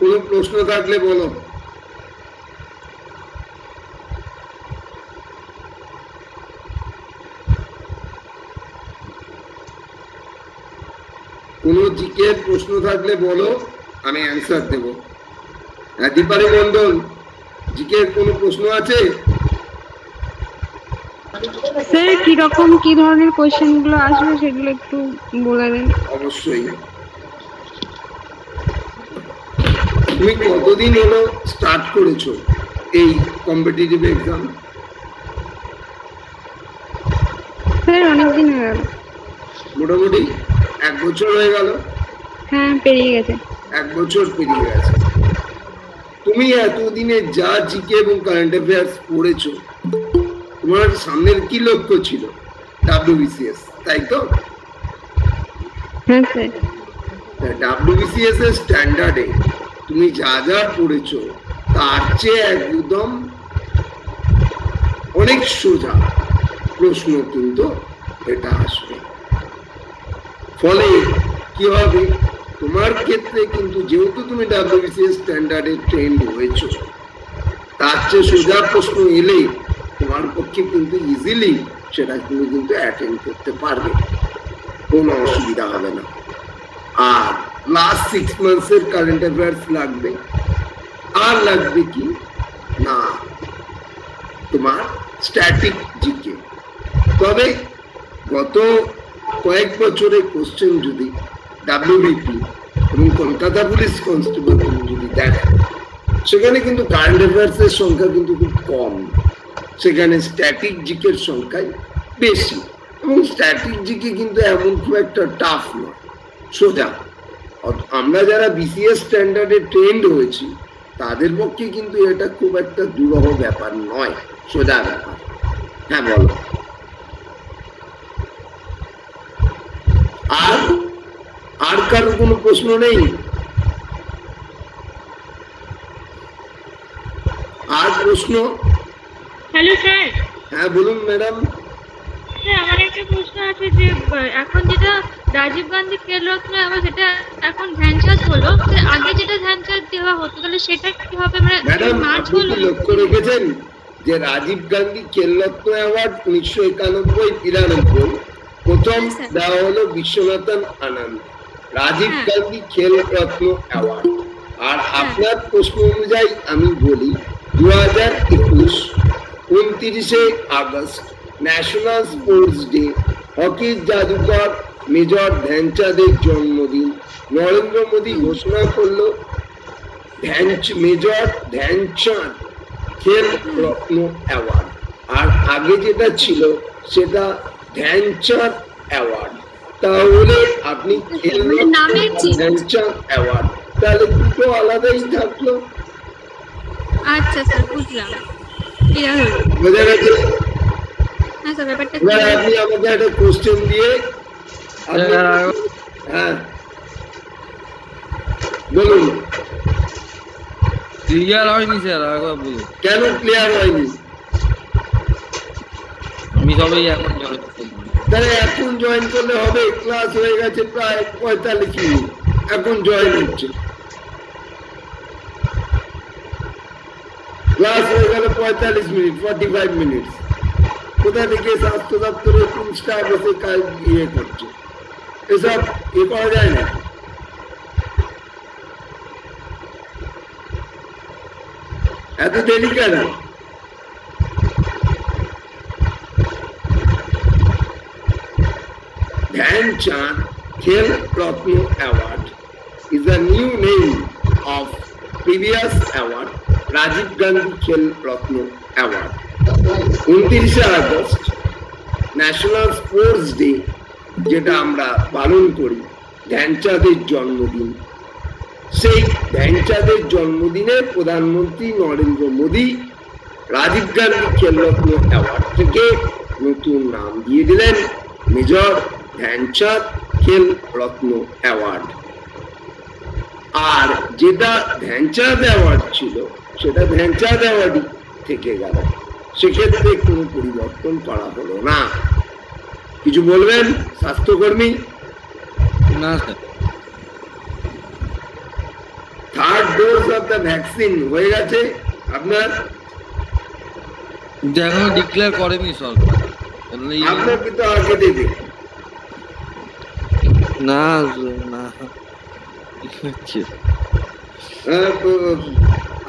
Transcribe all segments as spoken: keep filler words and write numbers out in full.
কোনো প্রশ্ন থাকলে বলো। কোনো জিকের প্রশ্ন থাকলে বলো, আমি অ্যান্সার দেব। দীপালি মন্ডল, জিকের কোনো প্রশ্ন আছে? স্যার কি রকম কি ধরনের কোশ্চেনগুলো আসবে সেগুলো একটু বলে দেন। অবশ্যই। তুমি কতদিন হলো স্টার্ট করেছো এই কম্পিটিটিভ এক্সাম? স্যার অনেক দিন হয়ে গেল, মোটামুটি এক বছর হয়ে গেল। হ্যাঁ পেরিয়ে গেছে, এক বছর পেরিয়ে গেছে। তুমি এতদিনে যা জিকে এবং কারেন্ট অ্যাফেয়ার্স পড়েছো, তোমার সামনের কি লক্ষ্য ছিল? ডাব্লিউবিসিএস, তাই তো? হ্যাঁ স্যার। ডাব্লিউবিসিএস এর স্ট্যান্ডার্ডে তুমি যা যা পড়েছো তার চেয়ে একদম অনেক সোজা প্রশ্ন কিন্তু এটা আসবে। ফলে কি হবে তোমার ক্ষেত্রে, কিন্তু যেহেতু তুমি ডাব্লিউবিসিএস স্ট্যান্ডার্ডে ট্রেন্ড হয়েছো, তার চেয়ে সোজা প্রশ্ন এলেই তোমার পক্ষে কিন্তু ইজিলি সেটা তুমি কিন্তু অ্যাটেন্ড করতে পারবে, কোনো অসুবিধা হবে না। আর লাস্ট সিক্স মান্থসের কারেন্ট অ্যাফেয়ার্স লাগবে, আর লাগবে কি না তোমার স্ট্যাটিক জিকে। তবে গত কয়েক বছরের কোশ্চেন যদি ডাব্লিউবিপি এবং কলকাতা পুলিশ কনস্টেবল যদি দেখো, সেখানে কিন্তু কারেন্ট অ্যাফেয়ার্সের সংখ্যা কিন্তু খুব কম, সেখানে স্ট্যাটিক জিকের সংখ্যাই বেশি। এবং স্ট্যাটিক জিকে কিন্তু এমন খুব একটা টাফ নয়, সোজা। আমরা যারা বিসিএস স্ট্যান্ডার্ডে ট্রেন্ড হয়েছি তাদের পক্ষে কিন্তু এটা খুব একটা দুরহ ব্যাপার নয়, সোজা ব্যাপার। হ্যাঁ বলো। আর আর কারো কোনো প্রশ্ন নেই? আর প্রশ্ন? Hello sir. হ্যাঁ বলুন ম্যাডাম। স্যার আমার একটা প্রশ্ন আছে, যে এখন যেটা রাজীব গান্ধী খেল রত্ন, আবার সেটা এখন ধ্যানচাঁদ হলো, আগে যেটা ধ্যানচাঁদ দেওয়া হতো, তাহলে সেটা কি হবে? ম্যাডাম আপনি কি লক্ষ্য রেখেছেন যে রাজীব গান্ধী খেল রত্ন অ্যাওয়ার্ড উনিশশো একানব্বই তিরানব্বই প্রথম দেওয়া হলো বিশ্বনাথন আনন্দ, রাজীব গান্ধী খেল রত্ন অ্যাওয়ার্ড। আর আপনার প্রশ্ন অনুযায়ী আমি বলি, দু হাজার একুশ উনত্রিশে আগস্ট ন্যাশনাল স্পোর্টস ডে, হকির জাদুকর মেজর ধ্যানচাঁদের জন্মদিন, নরেন্দ্র মোদী ঘোষণা করল মেজর ধ্যানচাঁদ খেল রত্ন অ্যাওয়ার্ড। আর আগে যেটা ছিল সেটা ধ্যানচাঁদ অ্যাওয়ার্ড। তাহলে আপনি খেল ধ্যানচাঁদ অ্যাওয়ার্ড, তাহলে দুটো আলাদাই থাকলো। আচ্ছা স্যার বুঝলাম। বোঝা গেছে। এবার আপনি আমাকে একটা কোশ্চেন দিয়ে বলুন। ক্লিয়ার হয়নি স্যার, একবার বলুন কেন ক্লিয়ার হয়নি? আমি সবাই এখন জয়েন করতে, এখন জয়েন করলে হবে। ক্লাস হয়ে গেছে প্রায় পঁয়তাল্লিশ মিনিট, এখন জয়েন হচ্ছে। ক্লাস হয়ে গেল পঁয়তাল্লিশ মিনিট, ফর্টি ফাইভ মিনিট। কোথা থেকে স্বাস্থ্য দপ্তরের কোন স্টাফ এসে কাজ ইয়ে করছে, এসব ইয়ে করা যায় না। এত দেরি কেন? Dhyan Chand Khel Ratna award is a new name of previous award, Rajiv Gandhi Khel Ratna award. উনত্রিশে আগস্ট ন্যাশনাল স্পোর্টস ডে যেটা আমরা পালন করি, ধ্যানচাঁদের জন্মদিন, সেই ধ্যানচাঁদের জন্মদিনে প্রধানমন্ত্রী নরেন্দ্র মোদী রাজীব গান্ধী খেল রত্ন অ্যাওয়ার্ড থেকে নতুন নাম দিয়ে দিলেন মেজর ধ্যানচাঁদ খেল রত্ন অ্যাওয়ার্ড। আর যেটা ধ্যানচাঁদ অ্যাওয়ার্ড ছিল সেটা ধ্যানচাঁদ অ্যাওয়ার্ডই থেকে গেল, সেক্ষেত্রে কোনো পরিবর্তন করা হলো না। কিছু বলবেন স্বাস্থ্যকর্মী? না sir. Third dose of the vaccine hoye geche apnar jeno declare koreni সরকার আপনি কি তো আগে দিদি না না আচ্ছা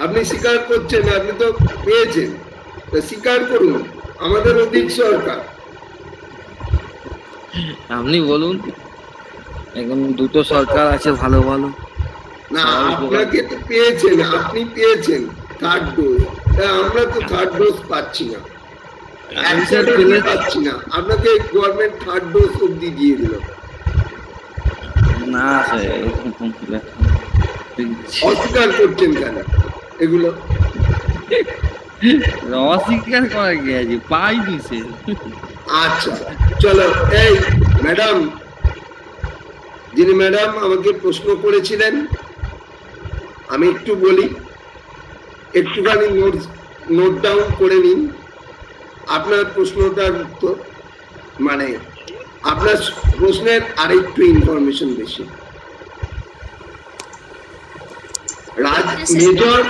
আপনি স্বীকার করছেন আপনি তো পেয়েছেন তো স্বীকার করুন আমাদের অধিক সরকার আপনি বলুন এখন দুটো সরকার আছে ভালো ভালো না আপনাকে তো পেয়েছেন আপনি পেয়েছেন থার্ড ডোজ আমরা তো থার্ড ডোজ পাচ্ছি না অ্যানসার পেলে পাচ্ছি না আপনাকে গভর্নমেন্ট থার্ড ডোজ অবধি দিয়ে দিল না স্যার অস্বীকার করছেন কেন এগুলো অস্বীকার করা গেছে পাই দিছে আচ্ছা চলো এই ম্যাডাম যিনি ম্যাডাম আমাকে প্রশ্ন করেছিলেন আমি একটু বলি একটুখানি নোট নোট ডাউন করে নিন আপনার প্রশ্নটার উত্তর মানে আপনার প্রশ্নের আরেকটু ইনফরমেশন বেশি রাজ মেজর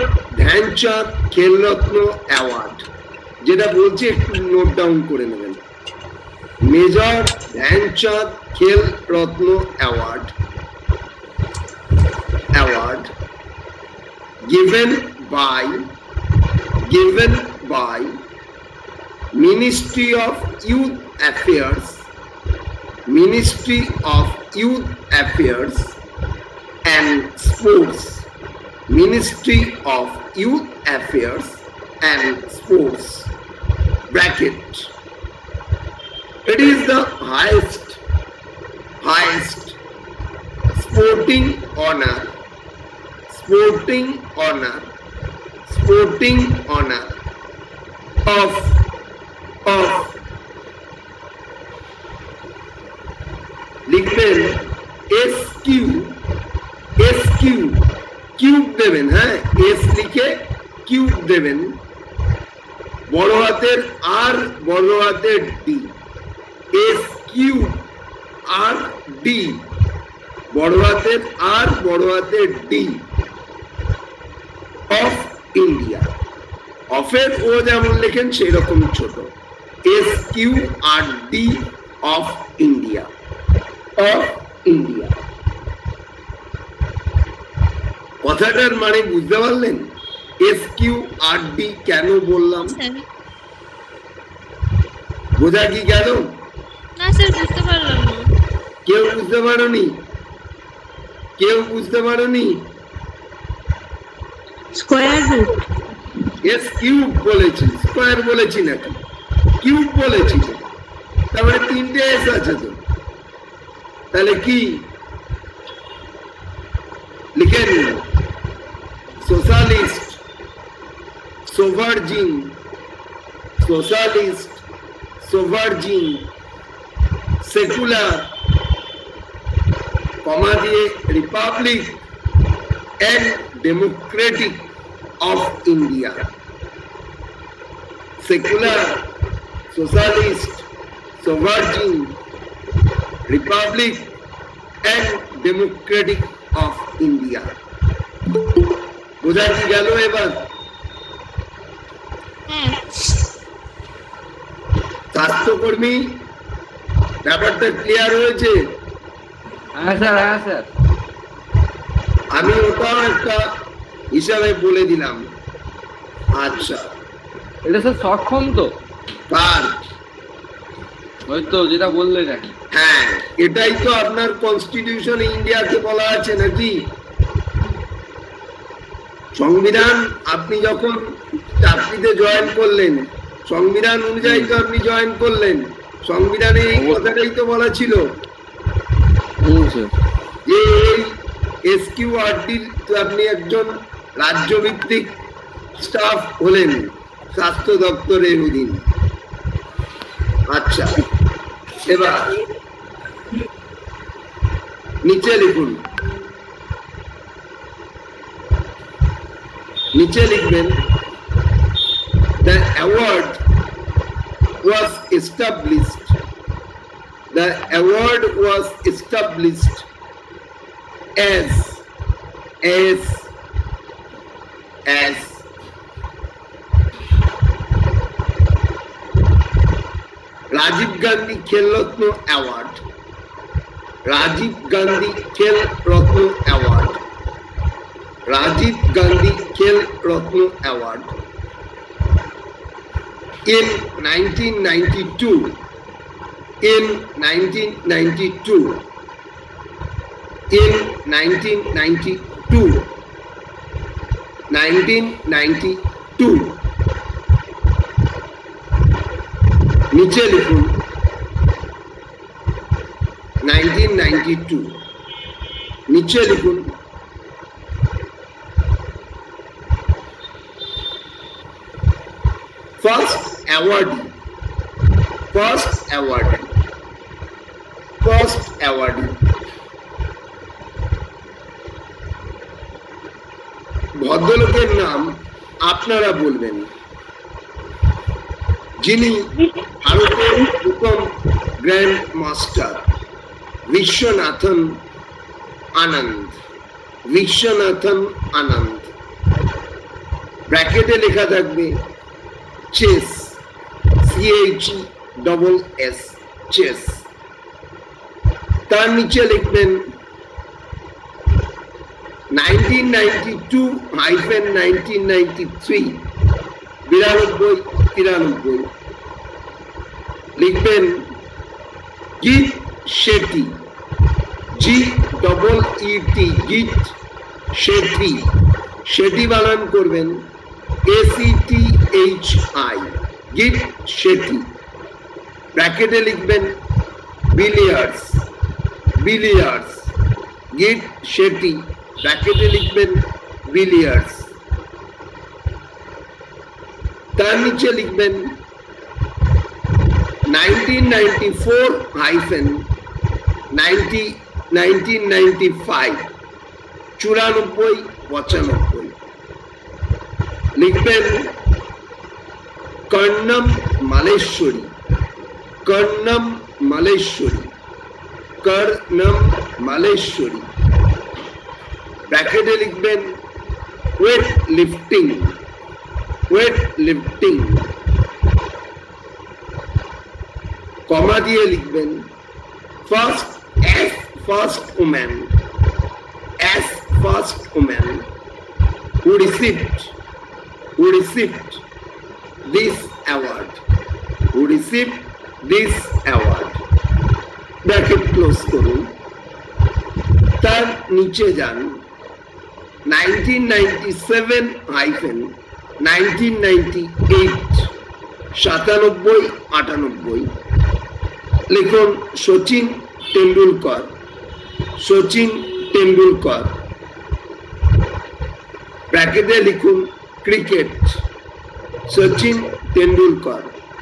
ধ্যানচাঁদ খেলরত্ন অ্যাওয়ার্ড যেটা বলছি একটু নোট ডাউন করে নেবেন major Dhyan Chand Khel Ratna award award given by given by Ministry of Youth Affairs Ministry of Youth Affairs and Sports Ministry of Youth Affairs and Sports bracket It is the highest, highest sporting honor, sporting honor, sporting honor of of লিখবেন S Q S Q cube দেবেন হ্যাঁ S লিখে cube দেবেন বড় হাতের R বড় হাতের D S Q R D বড় হাতের R বড় হাতের D of India of এর ও যেমন লেখেন সেই রকম ছোট S Q R D of India of India কথাটার মানে বুঝতে পারলেন S Q R D কেন বললাম বোঝা কি গেল না স্যার বুঝতে পারলাম না কেউ বুঝতে পারোনি কেউ বুঝতে পারোনি স্কয়ার রুট এস কিউব বলেছি স্কয়ার বলেছি নাকি কিউব বলেছি তাহলে তিনটে এস আছে তো তাহলে কি লিখে নিন socialist sovereign socialist sovereign secular comma diye republic and democratic of India secular socialist sovereign republic and democratic of India bujhate gelo ebar স্বাস্থ্যকর্মী ব্যাপারটা ক্লিয়ার হয়েছে হ্যাঁ স্যার হ্যাঁ স্যার আমি ওটাও একটা হিসাবে বলে দিলাম আচ্ছা এটা স্যার সক্ষম তো কার হয়তো যেটা বললেন নাকি হ্যাঁ এটাই তো আপনার কনস্টিটিউশনে ইন্ডিয়াকে বলা আছে নাকি সংবিধান আপনি যখন চাকরিতে জয়েন করলেন সংবিধান অনুযায়ী তো আপনি জয়েন করলেন সংবিধানে এই কথাটাই তো বলা ছিল যে এসকিউআরডির আপনি একজন রাজ্যভিত্তিক স্টাফ হলেন স্বাস্থ্য দপ্তরের অধীন আচ্ছা এবার নিচে লিখুন নিচে লিখবেন the award was established the award was established as as as Rajiv Gandhi Khel Ratna Award. Rajiv Gandhi Khel Ratna Award. Rajiv Gandhi Khel Ratna Award in nineteen ninety-two. In nineteen ninety-two. In nineteen ninety-two. nineteen ninety-two नीचे लिखो nineteen ninety-two नीचे लिखो first award first award first award ভদ্রলোকের নাম আপনারা বলবেন যিনি ভারতের প্রথম গ্র্যান্ড মাস্টার বিশ্বনাথন আনন্দ বিশ্বনাথন আনন্দ ব্র্যাকেটে লেখা থাকবে chess C H double S chess তার নিচে লিখবেন nineteen ninety-two hyphen nineteen ninety-three Biranubboi Tiranubboi लिखबेन Geet Sethi G double E T Geet Sethi Shetty बालन करबेन ए C T H I Geet Sethi ब्रैकेटे लिखबेन बिलियर्ड्स बिलियर्ड्स गीत शेट्टी ব্র্যাকেটে লিখবেন বিলিয়ার্ডস তার নিচে লিখবেন nineteen ninety-four hyphen nineteen ninety-five ninety-four ninety-five লিখবেন কর্ণম মালেশ্বরী কর্ণম মালেশ্বরী কর্ণম মালেশ্বরী ব্র্যাকেটে লিখবেন weightlifting weightlifting comma দিয়ে লিখবেন first as first woman as first woman who received who received this award who received this award bracket close করুন তার নিচে যান nineteen ninety-seven hyphen nineteen ninety-eight সাতানব্বই আটানব্বই লিখুন সচিন টেন্ডুলকর সচিন টেন্ডুলকর ব্র্যাকেটে লিখুন ক্রিকেট সচিন টেন্ডুলকর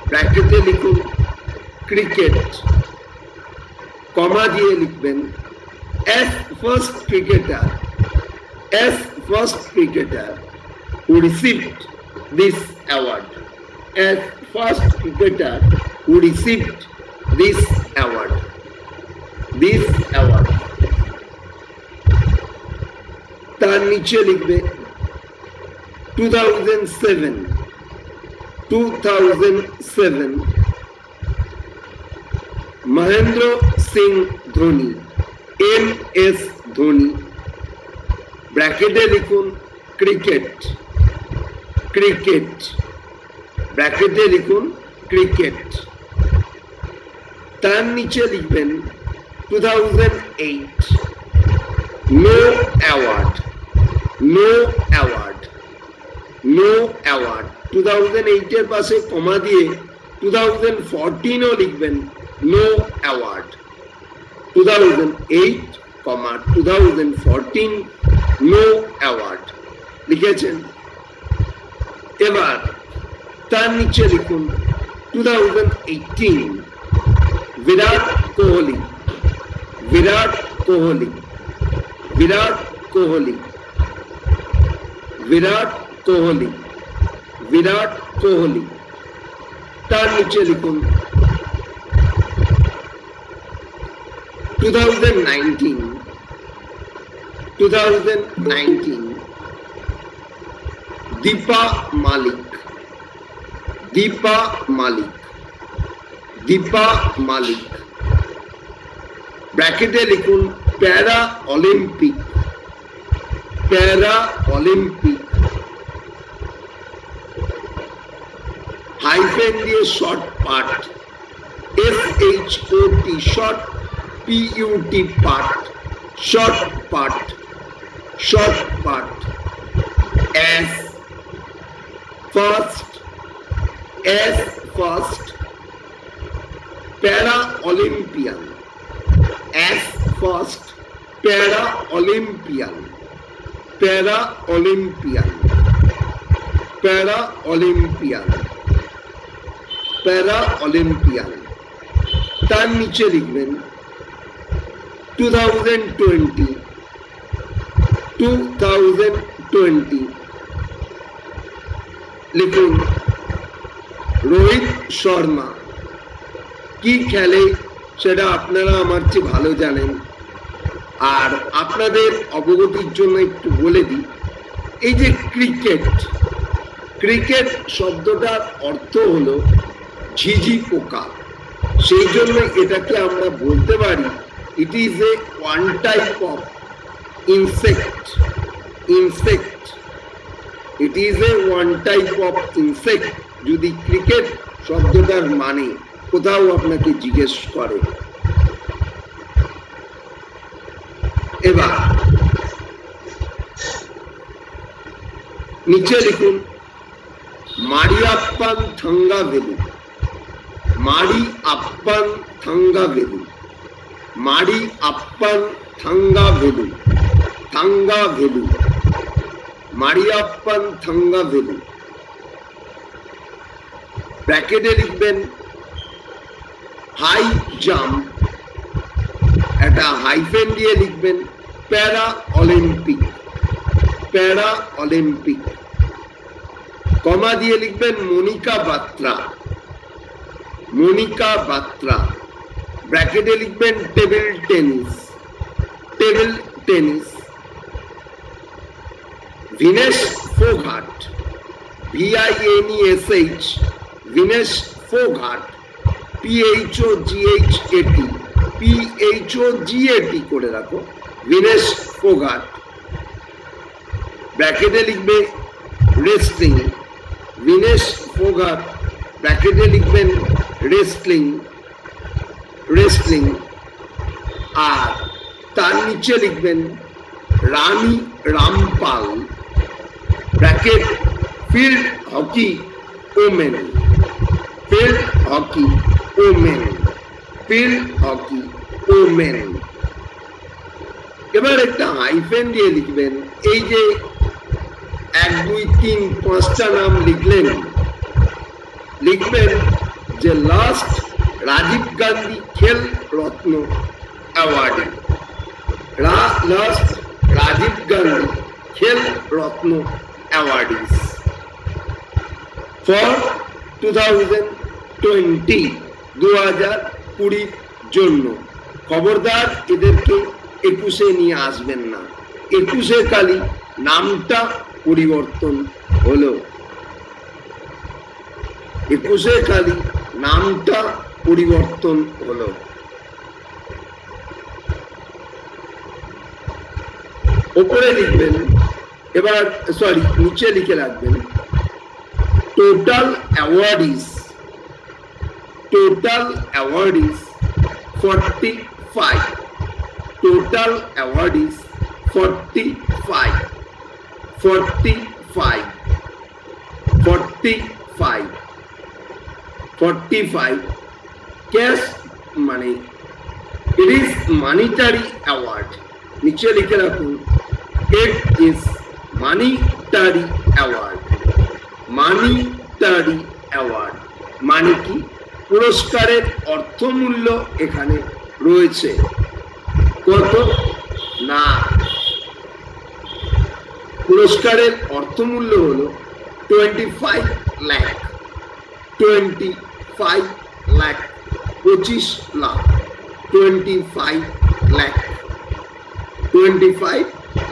ব্র্যাকেটে লিখুন ক্রিকেট কমা দিয়ে লিখবেন as first cricketer as first cricketer who received this award as first cricketer who received this award this award tar niche likhbe two thousand seven Mahendra Singh Dhoni M S Dhoni ব্র্যাকেটে লিখুন cricket cricket ব্র্যাকেটে লিখুন cricket তার নিচে লিখবেন two thousand eight no award no award no award two thousand eight এর পাশে কমা দিয়ে two thousand fourteen ও লিখবেন no award two thousand eight, two thousand fourteen no award লিখেছেন এবার তার নিচে লিখুন two thousand eighteen Virat Kohli Virat Kohli Virat Kohli Virat Kohli Virat Kohli তার নিচে লিখুন two thousand nineteen two thousand nineteen Deepa Malik. Deepa Malik. Deepa Malik. Brackete likhun Para Olympic. Para Olympic. Hyphen diye short part. F H O T short. P U T part. Short part. Short part. S first. S first. Para Olympian. S first. Para Olympian. Para Olympian. Para Olympian. Para Olympian. Tar niche likhben twenty twenty. twenty twenty. लिखूं रोहित शर्मा की खेले সেটা আপনারা আমার চেয়ে ভালো জানেন আর আপনাদের অবগতির জন্য একটু বলে দিই এই যে ক্রিকেট ক্রিকেট শব্দটার অর্থ হলো ঝিঝি পোকা সেই জন্য এটাকে আমরা বলতে পারি it is a one type of insect insect It is a one type of insect. Jodi cricket shobdotar mane kothao apnake jiggesh kore. Ebar niche likhun Mariappan Thangavelu. Mariappan Thangavelu. Mariappan Thangavelu. Thangavelu. Mariappan Thangavelu bracket e likhben high jump eta hyphen diye likhben para olympic para olympic comma diye likhben Monika Batra Monika Batra bracket e likhben table tennis table tennis Vinesh Foghat V I N E S H Vinesh Foghat P H O G H A T P H O G A T করে রাখো Vinesh Foghat ব্র্যাকেটে লিখবে wrestling Vinesh Foghat ব্র্যাকেটে লিখবেন wrestling wrestling আর তার নিচে লিখবেন Rani Rampal Bracket field hockey women field hockey women field hockey women এবারে একটা hyphen দিয়ে লিখবেন এই যে one two three five টা নাম লিখলেন লিখবেন যে last রাজীব গান্ধী খেল রত্ন অ্যাওয়ার্ড রা last Rajiv Gandhi Khel Ratna Awardees for twenty twenty twenty twenty জন্য খবরদার এদেরকে একুশে নিয়ে আসবেন না একুশে খালি নামটা পরিবর্তন হলো একুশে খালি নামটা পরিবর্তন হলো উপরে লিখবেন এবার সরি নিচে লিখে রাখবেন total awardees total awardees forty-five total awardees forty-five forty-five forty-five forty-five cash মানে ইট ইজ মানিটারি অ্যাওয়ার্ড নিচে লিখে রাখুন it is Monetary Award Monetary Award মানে কি পুরস্কারের অর্থমূল্য এখানে রয়েছে কত না পুরস্কারের অর্থমূল্য হলো twenty-five lakh twenty-five lakh twenty-five lakh twenty-five lakh twenty-five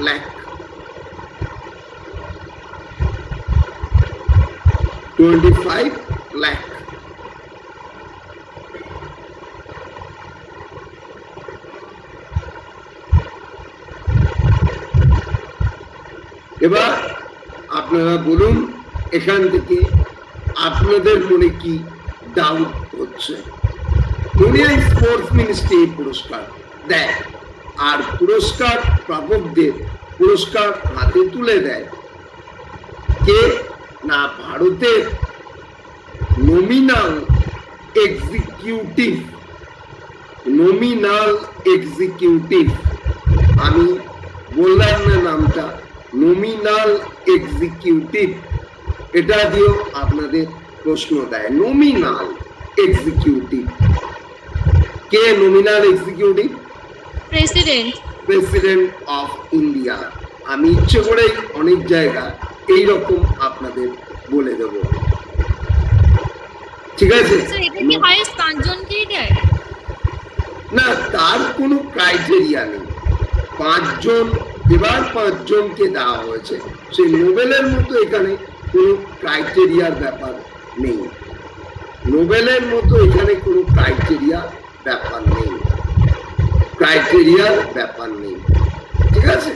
lakh twenty-five lakh. এবার আপনারা বলুন এখান থেকে আপনাদের মনে কি ডাউট হচ্ছে? দুনিয়া স্পোর্টস মিনিস্ট্রি পুরস্কার দেয় আর পুরস্কার প্রাপকদের পুরস্কার হাতে তুলে দেয় কে না ভারতের নমিনাল এক্সিকিউটিভ। নমিনাল এক্সিকিউটিভ, আমি বললাম না নামটা, নমিনাল এক্সিকিউটিভ, এটা দিয়েও আপনাদের প্রশ্ন দেয়। নমিনাল এক্সিকিউটিভ কে? Nominal executive president, president of India. আমি ইচ্ছে করেই অনেক জায়গা এইরকম আপনাদের বলে দেব, ঠিক আছে? না, তার কোনো ক্রাইটেরিয়া নেই। পাঁচজন, এবার পাঁচজনকে দেওয়া হয়েছে, সেই নোবেলের মতো এখানে কোনো ক্রাইটেরিয়ার ব্যাপার নেই। নোবেলের মতো এখানে কোনো ক্রাইটেরিয়া ব্যাপার নেই, ক্রাইটেরিয়ার ব্যাপার নেই, ঠিক আছে?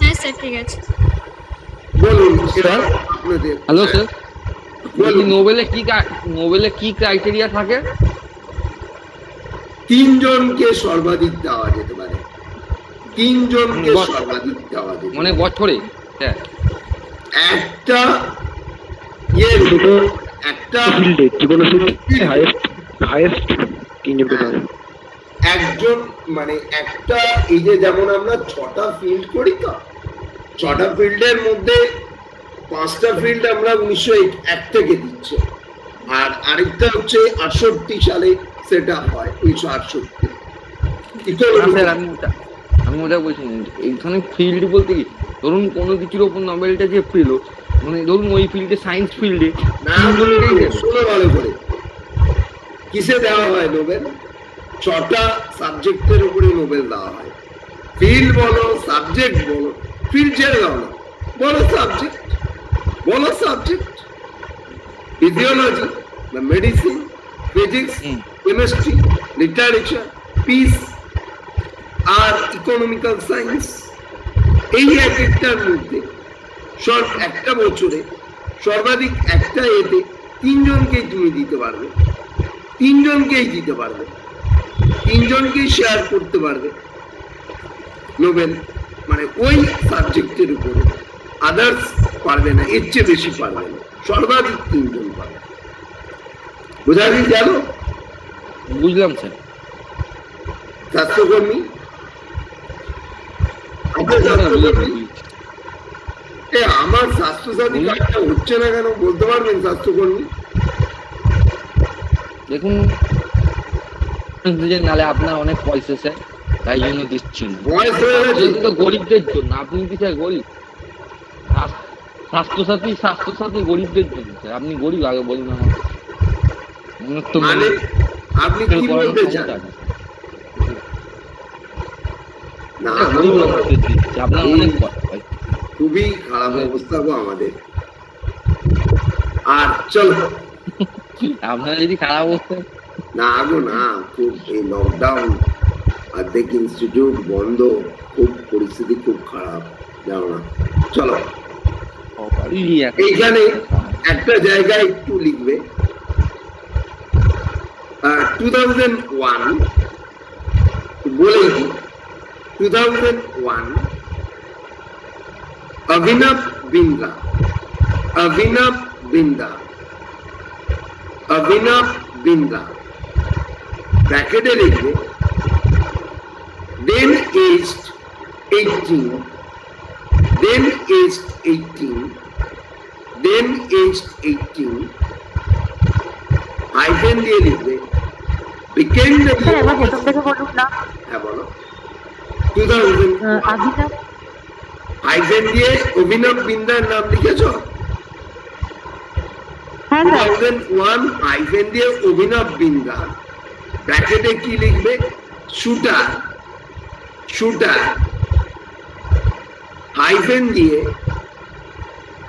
হ্যাঁ স্যার, ঠিক আছে। বলুন স্যার আপনাদের। হ্যালো স্যার, বলুন নোবেলে কি নোবেলে কি ক্রাইটেরিয়া থাকে? তিনজনকে সর্বাধিক দেওয়া যেতে পারে, তিনজনকে সর্বাধিক দেওয়া যেতে পারে, মানে বছরে। হ্যাঁ, একটা এর দুটো একটা ফিল্ডে কি বলে শুনুন, হাইয়েস্ট হাইয়েস্ট তিনজনকে দেওয়া। একজন মানে একটা, এই যে যেমন আমরা ছটা ফিল্ড করি তো, ছটা ফিল্ডের মধ্যে পাঁচটা ফিল্ড আমরা উনিশশো এক থেকে দিচ্ছে, আর আরেকটা হচ্ছে আটষট্টি সালে সেট আপ হয়, উনিশশো আটষট্টি। আমি ওটা বলছি, এইখানে ফিল্ড বলতে কি ধরুন কোনো কিছুর ওপর নোবেলটা যে পেল, মানে ধরুন ওই ফিল্ডে সায়েন্স ফিল্ডে ভালো করে কিসে দেওয়া হয় নোবেল? ছটা সাবজেক্টের উপরে নোবেল দেওয়া হয়। ফিল্ড বলো, সাবজেক্ট বলো, ফিল্ড ছেড়ে দাও না, বলো সাবজেক্ট, বলো সাবজেক্ট, ফিজিওলজি বা medicine, physics, chemistry, literature, peace আর ইকোনমিক্যাল সায়েন্স। এই এক একটার মধ্যে সব একটা বছরে সর্বাধিক একটা এতে তিনজনকেই তুমি দিতে পারবে, তিনজনকেই দিতে পারবে, তিনজনকেই শেয়ার করতে পারবে নোবেল, মানে ওই সাবজেক্টের উপরে। আদার্স পারবে না, এর চেয়ে বেশি পারবে না, সর্বাধিক তিনজন পারবে। বোঝা গেল? বুঝলাম স্যার। স্বাস্থ্যকর্মী, আমার স্বাস্থ্যসাথী কার্ডটা হচ্ছে না কেন বলতে পারবেন? স্বাস্থ্যকর্মী দেখুন, নালে আপনার অনেক পয়সা স্যার, তাই জন্য দিচ্ছেন। গরিবদের জন্য আপনি কি স্যার গরিব? স্বাস্থ্যসাথী, স্বাস্থ্যসাথী গরিবদের জন্য স্যার। আপনি গরিব আগে বলুন আমাকে, আপনি কি বলতে চান? না, আপনার অনেক খুবই খারাপ অবস্থা গো আমাদের। আর চলো, আপনার যদি খারাপ অবস্থা না গো না, খুব এই লকডাউন, অর্ধেক ইনস্টিটিউট বন্ধ, খুব পরিস্থিতি খুব খারাপ, জানো না। চলো, এইখানে একটা জায়গা একটু লিখবে। টু থাউজেন্ড ওয়ান বলেই দিই, টু থাউজেন্ড ওয়ান অভিনব বিন্দ্রা, অভিনব বিন্দ্রা, অভিনব বিন্দ্রা ব্র্যাকেটে লিখবে then aged eighteen, then aged eighteen, then aged eighteen, hyphen দিয়ে লিখবে became the hyphen দিয়ে অভিনব বিন্দ্রার নাম লিখেছো? two thousand one hyphen দিয়ে অভিনব বিন্দ্রা ব্র্যাকেটে কি লিখবে? শুটার, শুটার হাইফেন দিয়ে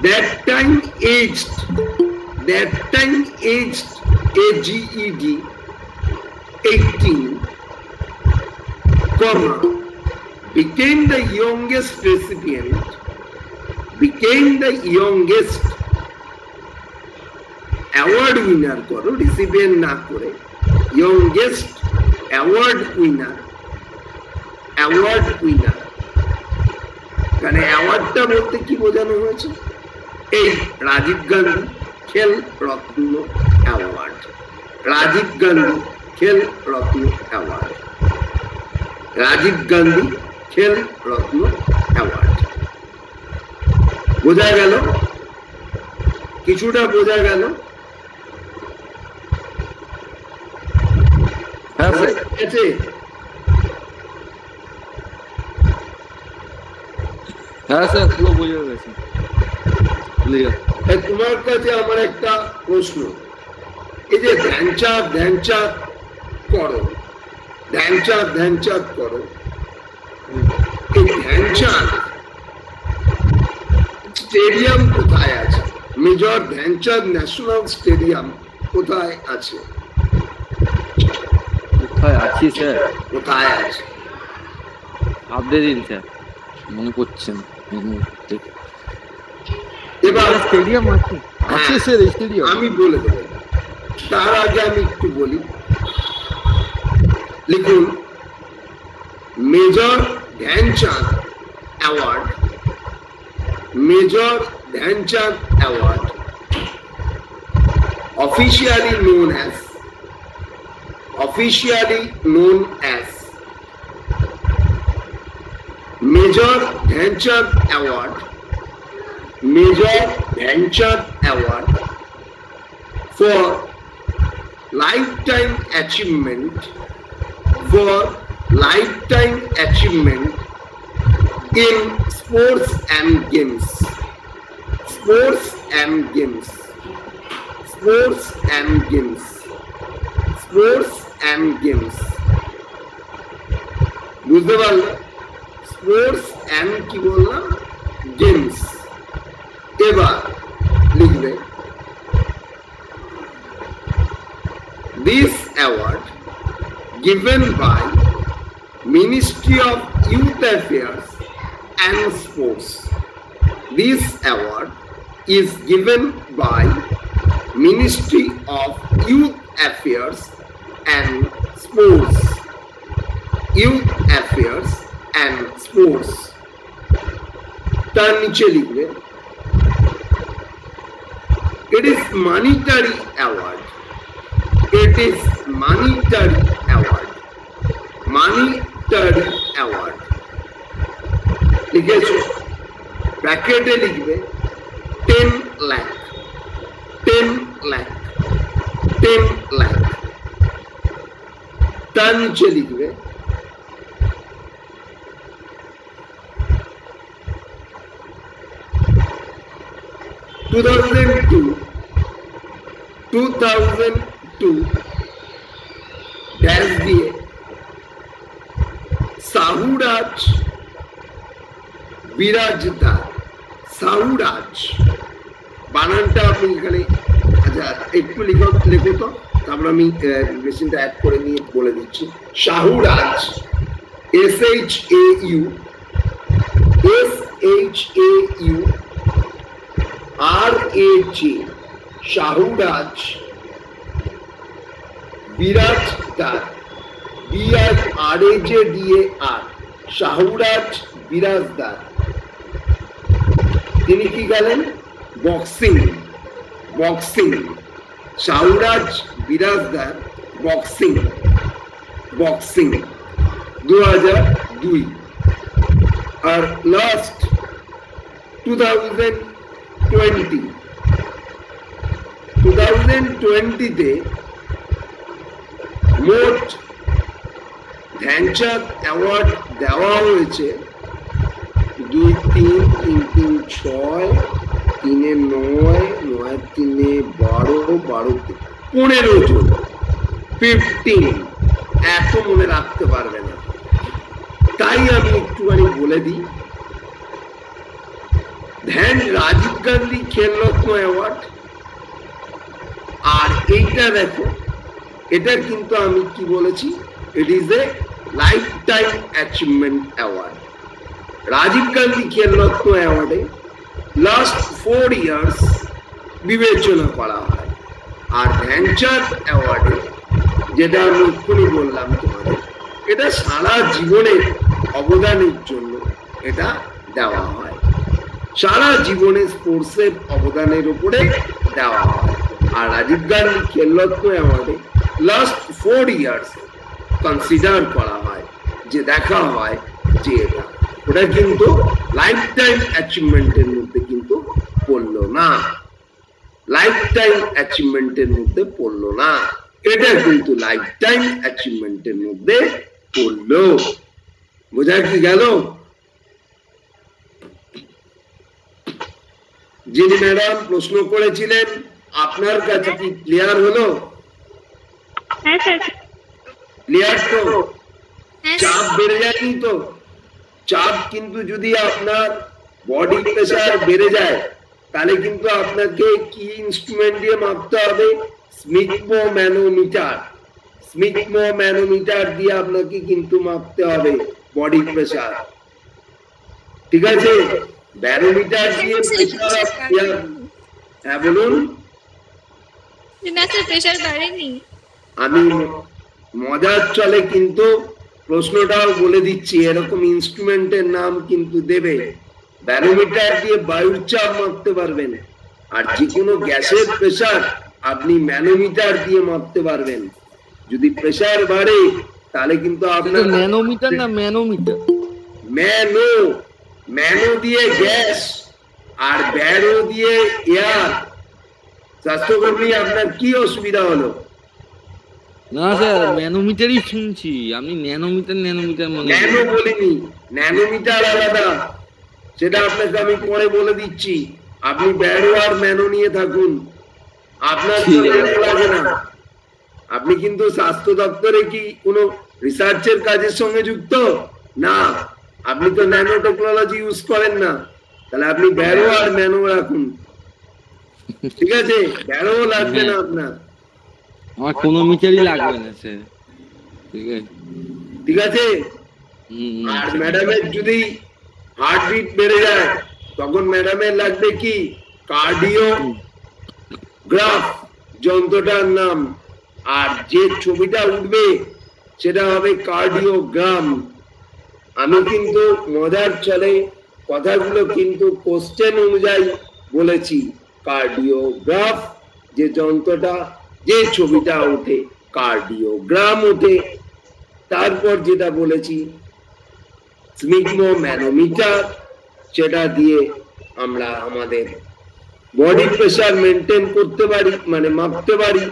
that time aged that time aged a G E D eighteen, comma, became the youngest recipient, became the youngest award winner, koro recipient na kore, youngest award winner, award winner. Kane award ta bolte ki bojano hoyeche? Ei Rajiv Gandhi Khel Ratna Award. Rajiv Gandhi Khel Ratna Award. Rajiv Gandhi Khel Ratna Award. বোঝা গেল, কিছুটা বোঝা গেল। হ্যাঁ sir, পুরো বোঝা গেছে। তোমার কাছে আমার একটা প্রশ্ন, এই যে ধ্যানচাঁদ ধ্যানচাঁদ করো, ধ্যানচাঁদ ধ্যানচাঁদ করো, এই ধ্যানচাঁদ স্টেডিয়াম কোথায় আছে? মেজর ধ্যানচাঁদ ন্যাশনাল স্টেডিয়াম কোথায় আছে? কোথায় আছে স্যার? কোথায় আছে আপনি দিন স্যার, মনে করছেন এবার স্টেডিয়াম আছে? আছে স্যার স্টেডিয়াম, আমি বলে দেব। তার আগে আমি একটু বলি, লিখুন major Dhyan Chand award, Major Dhyanchand Award, officially known as, officially known as Major Dhyanchand Award, Major Dhyanchand Award for lifetime achievement, for lifetime achievement in sports and games, sports and games, sports and games, sports and games. বুঝতে পারলে? Sports and কি বললাম? Games. এবার লিখবে this award given by ministry of youth affairs and sports. This award is given by Ministry of Youth Affairs and Sports. Youth Affairs and Sports. Turn niche likhe. It is monetary award. It is monetary award. Monetary award. লিখেছ ব্র্যাকেটে লিখবে ten lakh, ten lakh, ten lakh. তার নিচে লিখবে two thousand two two thousand two dash দিয়ে সাহুরাজ বিরাজদা, সাহুরাজ বানানটা আপনি এখানে আচ্ছা একটু লিখো, লেখো তো, তারপর আমি মেশিনটা অ্যাড করে নিয়ে বলে দিচ্ছি। Shahuraj, S H A U, S H A U R A J, Shahuraj Birajdar, B R R A J D A R, Shahuraj Birajdar. তিনি কি গেলেন? Boxing, boxing. Shahuraj Birajdar boxing, boxing দু হাজার দুই। আর last two thousand twenty two thousand টোয়েন্টিতে মোট ধ্যানচাঁদ অ্যাওয়ার্ড দেওয়া হয়েছে দুই তিন, তিন তিন ছয়, তিনে নয়, নয় তিনে বারো, বারো পনেরো জন, ফিফটিন। এত মনে রাখতে পারবে না, তাই আমি একটুখানি বলে দিই। ধ্যান রাজীব গান্ধী খেলরত্ন অ্যাওয়ার্ড, আর এইটা দেখো, এটার কিন্তু আমি কি বলেছি, it is a life time achievement award. Rajiv Gandhi Khel Ratna অ্যাওয়ার্ডে লাস্ট ফোর ইয়ার্স বিবেচনা করা হয়। আর ধ্যানচাঁদ অ্যাওয়ার্ডে, যেটা আমি এক্ষুনি বললাম তোমাদের, এটা সারা জীবনের অবদানের জন্য এটা দেওয়া হয়, সারা জীবনে স্পোর্টসের অবদানের উপরে দেওয়া হয়। আর রাজীব গান্ধী খেলরত্ন অ্যাওয়ার্ডে লাস্ট ফোর ইয়ার্স কনসিডার করা হয়, যে দেখা হয় যে এটা ওটা কিন্তু লাইফ টাইম অ্যাচিভমেন্টের মধ্যে কিন্তু পড়লো না, লাইফ টাইম অ্যাচিভমেন্টের মধ্যে পড়লো না, এটা কিন্তু লাইফ টাইম অ্যাচিভমেন্টের মধ্যে পড়লো। বোঝা কি গেল? যিনি ম্যাডাম প্রশ্ন করেছিলেন, আপনার কাছে কি ক্লিয়ার হলো? ক্লিয়ার তো? চাপ বেড়ে যায়নি তো? চাপ কিন্তু যদি আপনার বডি প্রেসার বেড়ে যায়, তাহলে কিন্তু আপনাকে কি ইনস্ট্রুমেন্ট দিয়ে মাপতে হবে? স্মিথমো ম্যানোমিটার। স্মিথমো ম্যানোমিটার দিয়ে আপনাকে কিন্তু মাপতে হবে বডি প্রেসার, ঠিক আছে? ব্যারোমিটার দিয়ে প্রেসার, হ্যাঁ বলুন। প্রেসার বাড়েনি, আমি মজার চলে কিন্তু প্রশ্নটাও বলে দিচ্ছি, এরকম ইনস্ট্রুমেন্টের নাম কিন্তু দেবে। ব্যারোমিটার দিয়ে বায়ুর চাপ মাপতে পারবেন, আর যে কোনো গ্যাসের প্রেসার আপনি ম্যানোমিটার দিয়ে মাপতে পারবেন। যদি প্রেসার বাড়ে তাহলে কিন্তু আপনার ম্যানোমিটার না ম্যানোমিটার, ম্যানো ম্যানো দিয়ে গ্যাস আর ব্যারো দিয়ে এয়ার। স্বাস্থ্যকর্মী আপনার কি অসুবিধা হলো? না স্যার, ন্যানোমিটারই শুনছি আমি, ন্যানোমিটার ন্যানোমিটার মানে ন্যানো বলিনি, ন্যানোমিটার আলাদা, সেটা আপনাকে আমি পরে বলে দিচ্ছি। আপনি ব্যারো আর ন্যানো নিয়ে থাকুন, আপনার ন্যানো লাগে না। আপনি কিন্তু স্বাস্থ্য দপ্তরে কি কোনো রিসার্চের কাজের সঙ্গে যুক্ত? না, আপনি তো ন্যানো টেকনোলজি ইউজ করেন না, তাহলে আপনি ব্যারো আর ন্যানো রাখুন, ঠিক আছে? ব্যারো লাগবে না আপনার, আমার কোনো মিটারই লাগবে না স্যার, ঠিক আছে? ঠিক আছে। আর ম্যাডামের যদি হার্টবিট বেড়ে যায়, তখন ম্যাডামের লাগবে কি? কার্ডিওগ্রাফ যন্ত্রটার নাম, আর যে ছবিটা উঠবে সেটা হবে কার্ডিওগ্রাম। আমি কিন্তু মজার চলে কথাগুলো কিন্তু কোশ্চেন অনুযায়ী বলেছি। কার্ডিওগ্রাফ যে যন্ত্রটা, যে ছবিটা ওঠে, কার্ডিওগ্রাম ওঠে। তারপর যেটা বলেছি স্মিগমো ম্যানোমিটার, সেটা দিয়ে আমরা আমাদের বডি প্রেসার মেনটেন করতে পারি, মানে মাপতে পারি।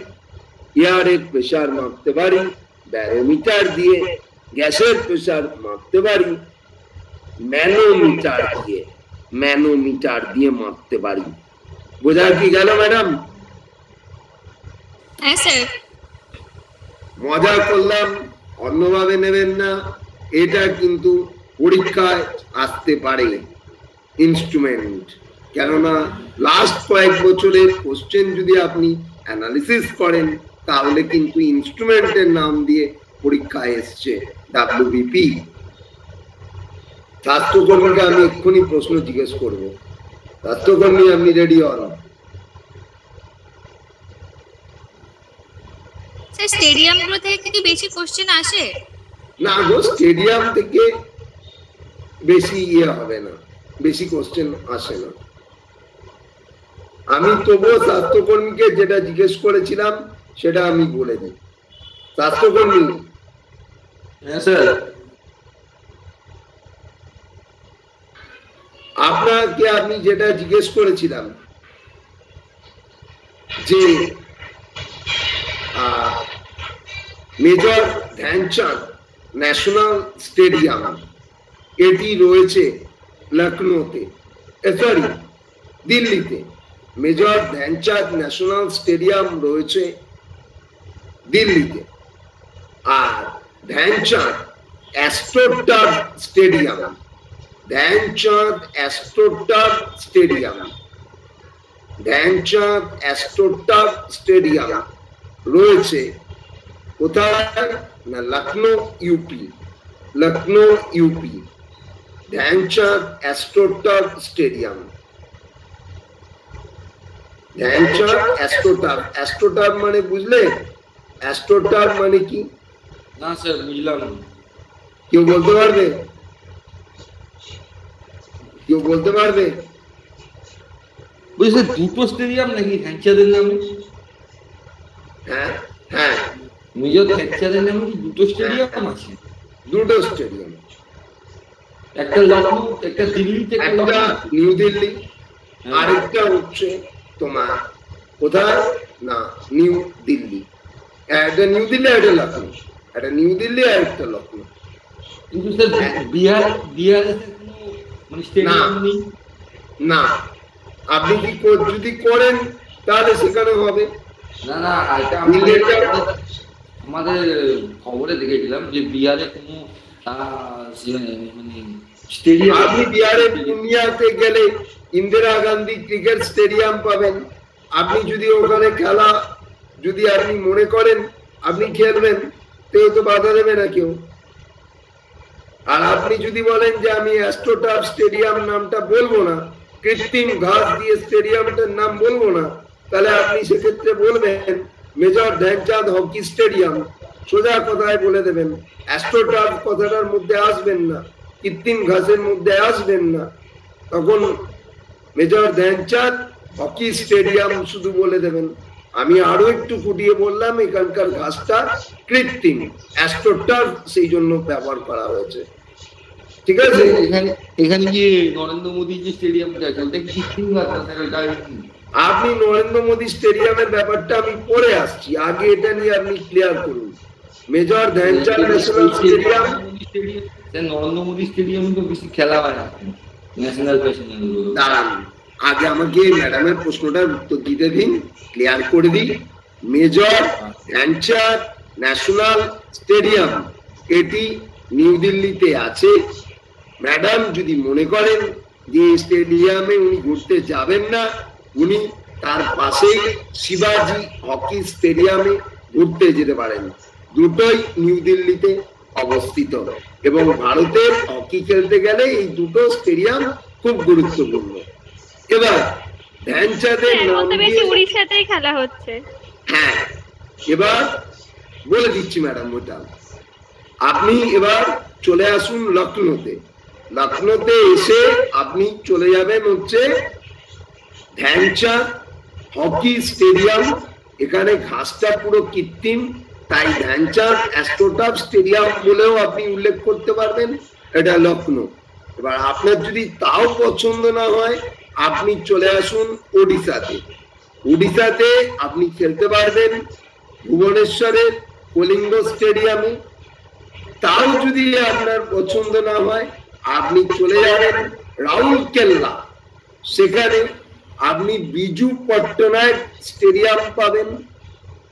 এয়ারের প্রেসার মাপতে পারি, ব্যারোমিটার দিয়ে গ্যাসের প্রেসার মাপতে পারি, ম্যানোমিটার দিয়ে ম্যানোমিটার দিয়ে মাপতে পারি। বোঝা কি গেল ম্যাডাম? মজা করলাম, অন্যভাবে নেবেন না, এটা কিন্তু পরীক্ষায় আসতে পারে ইনস্ট্রুমেন্ট। কেননা লাস্ট কয়েক বছরের কোশ্চেন যদি আপনি অ্যানালিসিস করেন, তাহলে কিন্তু ইনস্ট্রুমেন্টের নাম দিয়ে পরীক্ষায় এসছে ডাব্লিউবিপি। স্বাস্থ্যকর্মীকে আমি এক্ষুনি প্রশ্ন জিজ্ঞেস করবো। স্বাস্থ্যকর্মী আপনি রেডি হন? স্টেডিয়াম থেকে বেশি কোশ্চেন আসে না গো, স্টেডিয়াম থেকে বেশি ইয়ে হবে না, বেশি কোশ্চেন আসে না। আমি তবুও স্বাস্থ্যকর্মীকে যেটা জিজ্ঞেস করেছিলাম সেটা আমি বলে দিই। স্বাস্থ্যকর্মী, হ্যাঁ স্যার, আপনাকে আমি যেটা জিজ্ঞেস করেছিলাম যে মেজর ধ্যানচাঁদ ন্যাশনাল স্টেডিয়াম, এটি রয়েছে লখনৌতে, সরি দিল্লিতে। মেজর ধ্যানচাঁদ ন্যাশনাল স্টেডিয়াম রয়েছে দিল্লিতে। আর Dhyan Chand astroturf stadium, Dhyan Chand astroturf stadium, Dhyan Chand astroturf stadium রয়েছে কোথায় না Lucknow UP, Lucknow UP, Dhyan Chand astroturf stadium. Dhyan Chand astroturf, astroturf মানে বুঝলে? অ্যাস্ট্রোটার্ফ মানে কি? না স্যার বুঝলাম না, কেউ বলতে পারবে? কেউ বলতে পারবে? বুঝলে দুটো স্টেডিয়াম নাকি ধ্যানচাঁদের নামে? হ্যাঁ হ্যাঁ মেজর ধ্যানচাঁদের নামে কি দুটো স্টেডিয়াম আছে? দুটো স্টেডিয়াম, একটা লখনউ, একটা দিল্লিতে, একটা নিউ দিল্লি, আরেকটা হচ্ছে তোমার কোথায় না নিউ দিল্লি। একটা নিউ দিল্লি একটা লখনউ, একটা নিউ দিল্লি আর একটা লখনউ। কিন্তু স্যার বিহার, বিহারে কোনো স্টেডিয়াম নেই না? আপনি কি যদি করেন তাহলে সেখানে হবে না? না এটা আমি আমাদের খবরে দেখেছিলাম যে বিহারে কোনো মানে স্টেডিয়াম। আপনি বিহারে পুনিয়াতে গেলে ইন্দিরা গান্ধী ক্রিকেট স্টেডিয়াম পাবেন, আপনি যদি ওখানে খেলা যদি আপনি মনে করেন আপনি খেলবেন তেও তো বাধা দেবে না কেউ। আর আপনি যদি বলেন যে আমি অ্যাস্ট্রোটার্ফ স্টেডিয়াম নামটা বলবো না, কৃত্রিম ঘাস দিয়ে স্টেডিয়ামটার নাম বলবো না, তাহলে আপনি সেক্ষেত্রে বলবেন মেজর ধ্যানচাঁদ হকি স্টেডিয়াম, সোজা কথায় বলে দেবেন। অ্যাস্ট্রোটার্ফ কথাটার মধ্যে আসবেন না, কৃত্রিম ঘাসের মধ্যে আসবেন না, তখন মেজর ধ্যানচাঁদ হকি স্টেডিয়াম শুধু বলে দেবেন। আমি আরো একটু ফুটিয়ে বললাম, এখানকার ঘাসটা কৃত্রিম, অ্যাস্ট্রোটার্ফ সেই জন্য ব্যবহার করা হয়েছে। ঠিক আছে, এখানে এখানে কি নরেন্দ্র মোদী যে স্টেডিয়ামটা আছে ওটা কৃত্রিম ঘাস না এটা? আপনি নরেন্দ্র মোদী স্টেডিয়ামের ব্যাপারটা আমি পরে আসছি, আগে এটা নিয়ে আপনি ক্লিয়ার করুন। Major Dhyan Chand national stadium, Narendra Modi স্টেডিয়ামে তো বেশি খেলা হয় না ন্যাশনাল প্যাশনাল। দাঁড়ান আগে আমাকে ম্যাডামের প্রশ্নটার উত্তর দিতে দিন, ক্লিয়ার করে দিই। মেজর ধ্যানচাঁদ ন্যাশনাল স্টেডিয়াম এটি নিউ দিল্লিতে আছে। ম্যাডাম যদি মনে করেন যে স্টেডিয়ামে উনি ঘুরতে যাবেন না, উনি তার পাশেই শিবাজি হকি স্টেডিয়ামে ঘুরতে যেতে পারেন। দুটোই নিউ দিল্লিতে অবস্থিত এবং ভারতের হকি খেলতে গেলে এই দুটো স্টেডিয়াম খুব গুরুত্বপূর্ণ। এবার ধ্যানচাঁদের নাম দিয়ে উড়িষ্যাতেই খেলা হচ্ছে। হ্যাঁ এবার বলে দিচ্ছি ম্যাডাম ওটা। আপনি এবার চলে আসুন লখনৌতে, লখনৌতে এসে আপনি চলে যাবেন হচ্ছে ধ্যানচাঁদ হকি স্টেডিয়াম। এখানে ঘাসটা পুরো কৃত্রিম, তাই ধ্যানচাঁদ অ্যাস্ট্রোটার্ফ স্টেডিয়াম বলেও আপনি উল্লেখ করতে পারবেন, এটা লখনৌ। এবার আপনার যদি তাও পছন্দ না হয় আপনি চলে আসুন ওড়িশাতে। ওড়িশাতে আপনি খেলতে পারবেন ভুবনেশ্বরের কলিঙ্গ স্টেডিয়ামে। তাও যদি আপনার পছন্দ না হয় আপনি চলে যাবেন রাউরকেল্লা, সেখানে আপনি বিজু পট্টনায়ক স্টেডিয়াম পাবেন।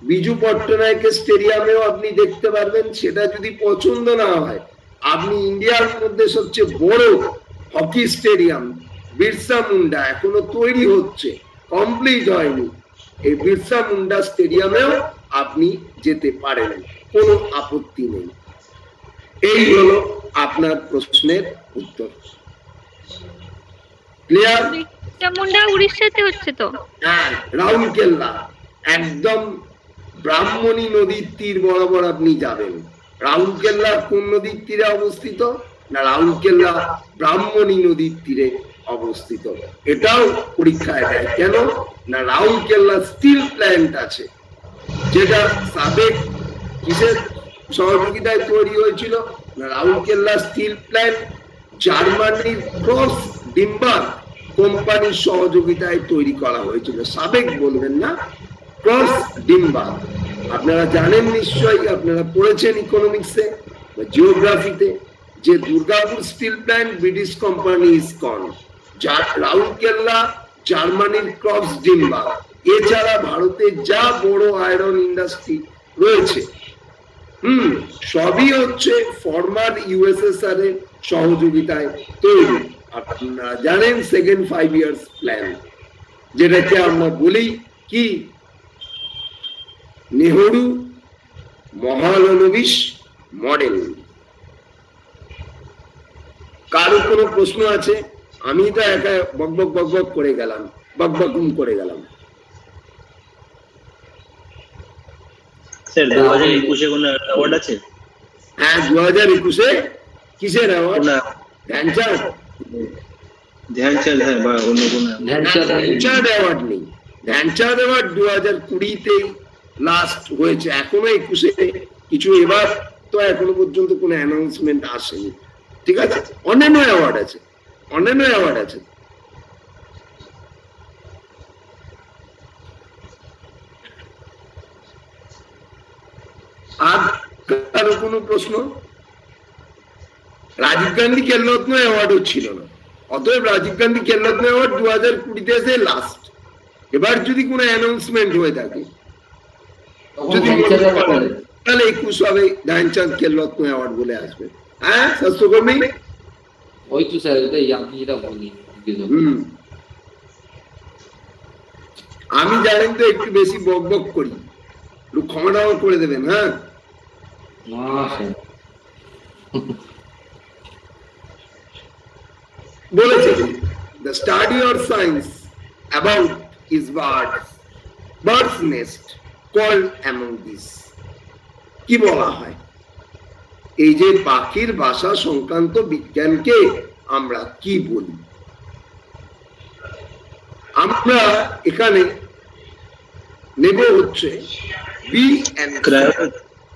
বিজু পট্টনায়কের স্টেডিয়ামেও আপনি দেখতে পারবেন। সেটা যদি পছন্দ না হয় আপনি ইন্ডিয়ার মধ্যে সবচেয়ে বড় হকি স্টেডিয়াম বিরসা মুন্ডা, এখনো তৈরি হচ্ছে, কমপ্লিট হয়নি, এই বিরসা মুন্ডা স্টেডিয়ামেও আপনি যেতে পারেন, কোনো আপত্তি নেই। এই হলো আপনার প্রশ্নের উত্তর, ক্লিয়ার? উড়িষ্যাতে হচ্ছে তো? হ্যাঁ রাউরকেল্লা, একদম ব্রাহ্মণী নদীর তীর বরাবর আপনি যাবেন। রাউরকেল্লা কোন নদীর তীরে অবস্থিত না? রাউরকেল্লা ব্রাহ্মণী নদীর তীরে অবস্থিত। এটাও পরীক্ষায় দেয়, কেন না রাউরকেল্লা স্টিল প্ল্যান্ট আছে যেটা সাবেক কিসের সহযোগিতায় তৈরি হয়েছিল না? রাউরকেল্লা স্টিল প্ল্যান্ট জার্মানির ক্রস ডিম্বার কোম্পানির সহযোগিতায় তৈরি করা হয়েছিল, সাবেক বলবেন না, ক্রস ডিম্বার। আপনারা জানেন নিশ্চয়ই, আপনারা পড়েছেন ইকোনমিক্সে বা জিওগ্রাফিতে, যে Durgapur steel plant British company ISKCON, যার রাউরকেল্লা জার্মানির ক্রস ডিম্বার। এছাড়া ভারতে যা বড় আয়রন ইন্ডাস্ট্রি রয়েছে হম সবই হচ্ছে ফরমার ইউএসএসআর এর সহযোগিতায় তৈরি। আপনারা জানেন সেকেন্ড ফাইভ ইয়ার্স প্ল্যান। যেটাকে আমরা বলি কি নেহরু মহামানবিশ মডেল। কারো কোনো প্রশ্ন আছে? আমি তো একা বকবক বকবক করে গেলাম, বকবকুম করে গেলাম। স্যার দুই হাজার একুশ এ কোন অ্যাওয়ার্ড আছে? হ্যাঁ দুই হাজার একুশ এ কিসের অ্যাওয়ার্ড? ধ্যানচাঁদ, ধ্যানচাঁদ হ্যাঁ বা অন্য কোন ধ্যানচাঁদ অ্যাওয়ার্ড নেই। ধ্যানচাঁদ অ্যাওয়ার্ড দুই হাজার কুড়ি তে লাস্ট হয়েছে, এখনো একুশ এ কিছু এবার তো এখনো পর্যন্ত কোনো অ্যানাউন্সমেন্ট আসেনি। ঠিক আছে অন্যান্য অ্যাওয়ার্ড আছে, অন্যান্য অ্যাওয়ার্ড আছে। কারো কোনো প্রশ্ন? রাজীব গান্ধী খেলরত্ন অ্যাওয়ার্ডও ছিল না, অতএব রাজীব গান্ধী খেলরত্ন অ্যাওয়ার্ড দু হাজার কুড়িতে এসে লাস্ট। এবার যদি কোনো অ্যানাউন্সমেন্ট হয়ে থাকে তাহলে একুশ হবে ধ্যানচাঁদ খেলরত্ন অ্যাওয়ার্ড বলে আসবে। হ্যাঁ স্বাস্থ্যকর্মী ওই তো স্যার আপনি যেটা বলেন। হম আমি জানেন তো একটু বেশি বক বক করি, ক্ষমাটাও করে দেবেন। হ্যাঁ Bulletin, the study of science about is birds, birds nest called among these. কি বলা হয় এই যে পাখির ভাষা সংক্রান্ত বিজ্ঞানকে আমরা কি বলি? আমরা এখানে নেব হচ্ছে বি এন্ড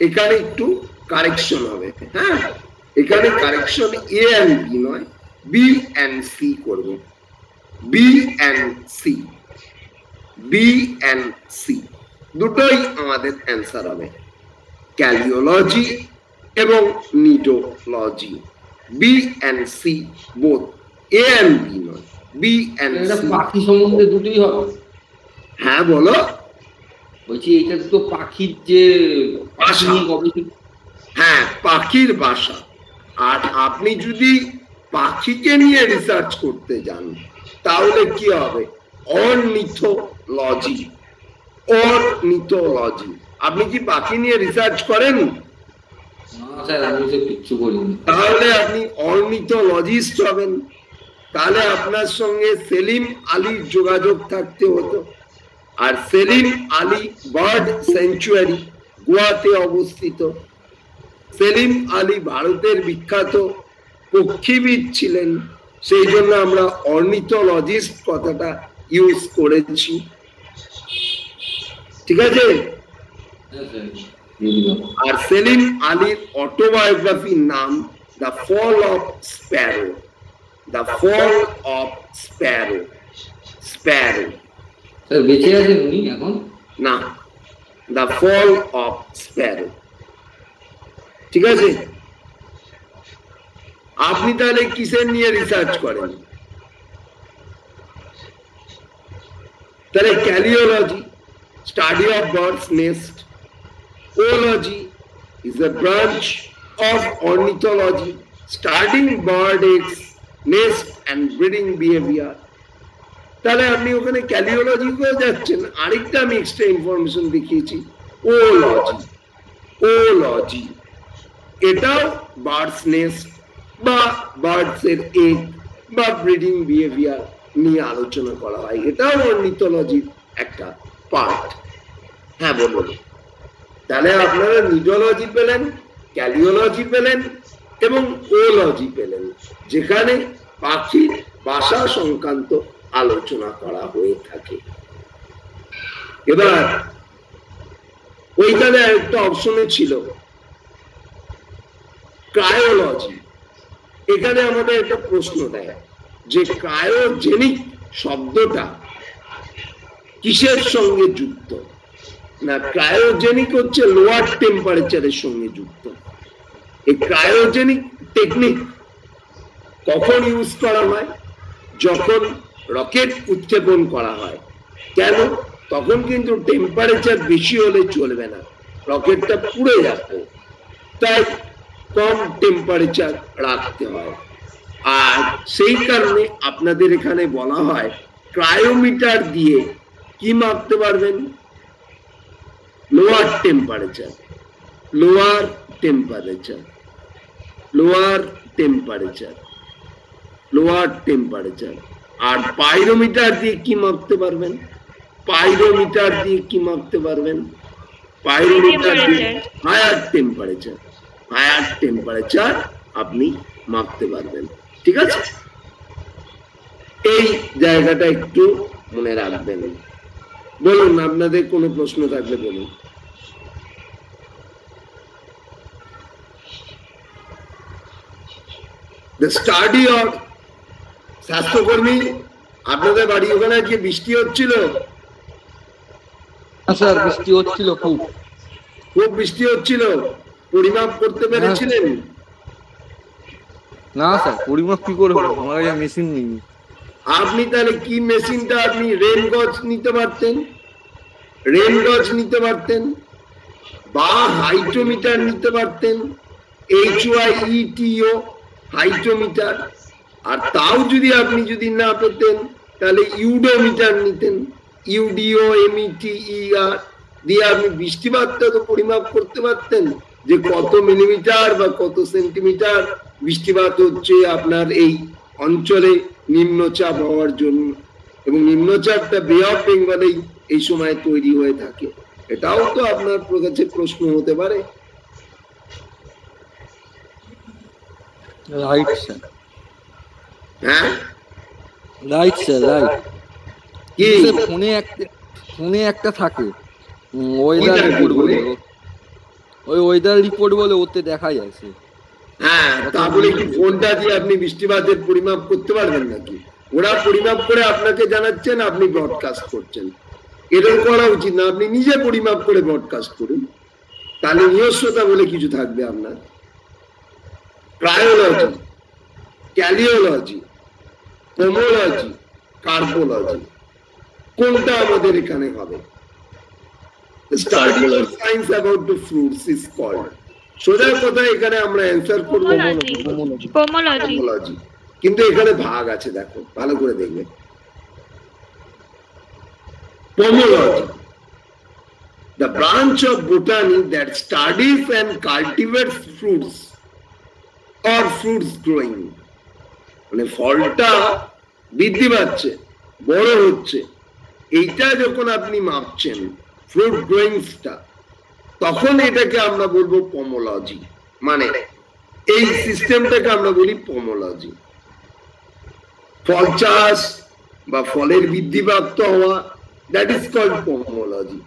এখানে একটু কারেকশন হবে। হ্যাঁ এখানে কারেকশন এ এন্ড বি নয়, বি এন্ড সি করব। B and C, B and C দুটোই আমাদের অ্যান্সার হবে, ক্যালিওলজি এবং nidology. B and C both, A and B নয়, বি এন্ড সি। পাখি সম্বন্ধে দুটোই হবে। হ্যাঁ বলো। বলছি এটা তো পাখির যে ভাষা, হ্যাঁ পাখির ভাষা। আর আপনি যদি পাখিকে নিয়ে রিসার্চ করতে যান তাহলে কি হবে? Ornithology, ornithology. আপনি কি পাখি নিয়ে রিসার্চ করেন? না স্যার আমি তো কিচ্ছু করিনি। তাহলে আপনি অর্নিথোলজিস্ট হবেন। তাহলে আপনার সঙ্গে সেলিম আলীর যোগাযোগ থাকতে হতো। আর সেলিম আলী বার্ড স্যাংচুয়ারি গোয়াতে অবস্থিত। সেলিম আলী ভারতের বিখ্যাত পক্ষীবিদ ছিলেন, সেই জন্য আমরা অর্নিথোলজিস্ট কথাটা ইউজ করেছি। ঠিক আছে। আর সেলিম আলীর অটোবায়োগ্রাফির নাম the fall of sparrow, the fall of sparrow. Sparrow বেঁচে আছেন উনি এখন? না, দ্য ফল অফ স্প্যারো। ঠিক আছে। আপনি তাহলে কিসের নিয়ে রিসার্চ করেন? তাহলে caliology, study of birds nest. ওলজি is a branch of ornithology studying bird eggs, nest and breeding behaviour. তাহলে আপনি ওখানে ক্যালিওলজি করে যাচ্ছেন। আরেকটা আমি এক্সট্রা ইনফরমেশন দেখিয়েছি, ওলজি। ওলজি এটাও বার্ডস নেস্ট বা বার্ডস এর এগ বা ব্রিডিং বিহেভিয়ার নিয়ে আলোচনা করা হয়, এটাও অর্নিথোলজির একটা পার্ট। হ্যাঁ বলুন। তাহলে আপনারা নিডোলজি পেলেন, ক্যালিওলজি পেলেন এবং ওলজি পেলেন, যেখানে পাখির বাসা সংক্রান্ত আলোচনা করা হয়ে থাকে। এবার ওইখানে একটা অপশনে ছিল ক্রায়োলজি। এখানে আমাদের একটা প্রশ্ন দেয় যে ক্রায়োজেনিক শব্দটা কিসের সঙ্গে যুক্ত? না, ক্রায়োজেনিক হচ্ছে লোয়ার টেম্পারেচারের সঙ্গে যুক্ত। এই ক্রায়োজেনিক টেকনিক কখন ইউজ করা হয়? যখন রকেট উৎক্ষেপণ করা হয়। কেন? তখন কিন্তু টেম্পারেচার বেশি হলে চলবে না, রকেটটা পুড়ে যাবে, তাই কম টেম্পারেচার রাখতে হয়। আর সেই কারণে আপনাদের এখানে বলা হয় ক্রায়োমিটার দিয়ে কি মাপতে পারবেন? Lower temperature, lower temperature, lower temperature, lower temperature. আর পাইরোমিটার দিয়ে কি মাপতে পারবেন? পাইরোমিটার দিয়ে কি মাপতে পারবেন? পাইরোমিটার দিয়ে হায়ার টেম্পারেচার, হায়ার টেম্পারেচার আপনি মাপতে পারবেন। ঠিক আছে, এই জায়গাটা একটু মনে রাখবেন। বলুন, আপনাদের কোনো প্রশ্ন থাকলে বলুন। The study of স্বাস্থ্যকর্মী, আপনাদের বাড়ি ওখানে আজকে বৃষ্টি হচ্ছিল? স্যার বৃষ্টি হচ্ছিল, খুব খুব বৃষ্টি হচ্ছিল। পরিমাপ করতে পেরেছিলেন? না স্যার, পরিমাপ কি করব, আমার কাছে মেশিন নেই। আপনি তাহলে কি মেশিনটা আপনি রেন গজ নিতে পারতেন, রেন গজ নিতে পারতেন বা হাইড্রোমিটার নিতে পারতেন, H Y E T O hydrometer. আর তাও যদি আপনি যদি না পেতেন তাহলে ইউডোমিটার নিতেন, ইউডিও এমইটিইআর দিয়ে আপনি বৃষ্টিপাতটা তো পরিমাপ করতে পারতেন যে কত মিলিমিটার বা কত সেন্টিমিটার বৃষ্টিপাত হচ্ছে আপনার এই অঞ্চলে নিম্নচাপ হওয়ার জন্য। এবং নিম্নচাপটা বে অফ বেঙ্গলেই এই সময় তৈরি হয়ে থাকে, এটাও তো আপনার কাছে প্রশ্ন হতে পারে। রাইট স্যার, হ্যাঁ রাইট স্যার, রাইট। কি ফোনে একটা, ফোনে একটা থাকে ওয়েদার রিপোর্ট বলে, ওই ওয়েদার রিপোর্ট বলে ওতে দেখা যায়। হ্যাঁ, তাহলে কি ফোনটা দিয়ে আপনি বৃষ্টিপাতের পরিমাপ করতে পারবেন নাকি? ওরা পরিমাপ করে আপনাকে জানাচ্ছেন, আপনি ব্রডকাস্ট করছেন। এরকম করা উচিত না, আপনি নিজে পরিমাপ করে ব্রডকাস্ট করুন, তাহলে নিজস্বতা বলে কিছু থাকবে আপনার। ক্রায়োলজি, ক্যালিওলজি, পোমোলজি, কার্বোলজি, কোনটা আমাদের এখানে হবে? Study of science about the fruits is called, সোজা কথা এখানে আমরা অ্যান্সার করব পোমোলজি। কিন্তু এখানে ভাগ আছে, দেখো ভালো করে দেখবে, pomology the branch of botany that studies and cultivates fruits or fruits growing, মানে ফলটা বৃদ্ধি পাচ্ছে, বড় হচ্ছে, এইটা যখন আপনি মাপছেন ফ্রুট গ্রোয়িংসটা, তখন এটাকে আমরা বলবো পোমোলজি। মানে এই সিস্টেমটাকে আমরা বলি পোমোলজি। ফল চাষ বা ফলের বৃদ্ধিপ্রাপ্ত হওয়া, দ্যাট ইজ কল্ড পোমোলজি।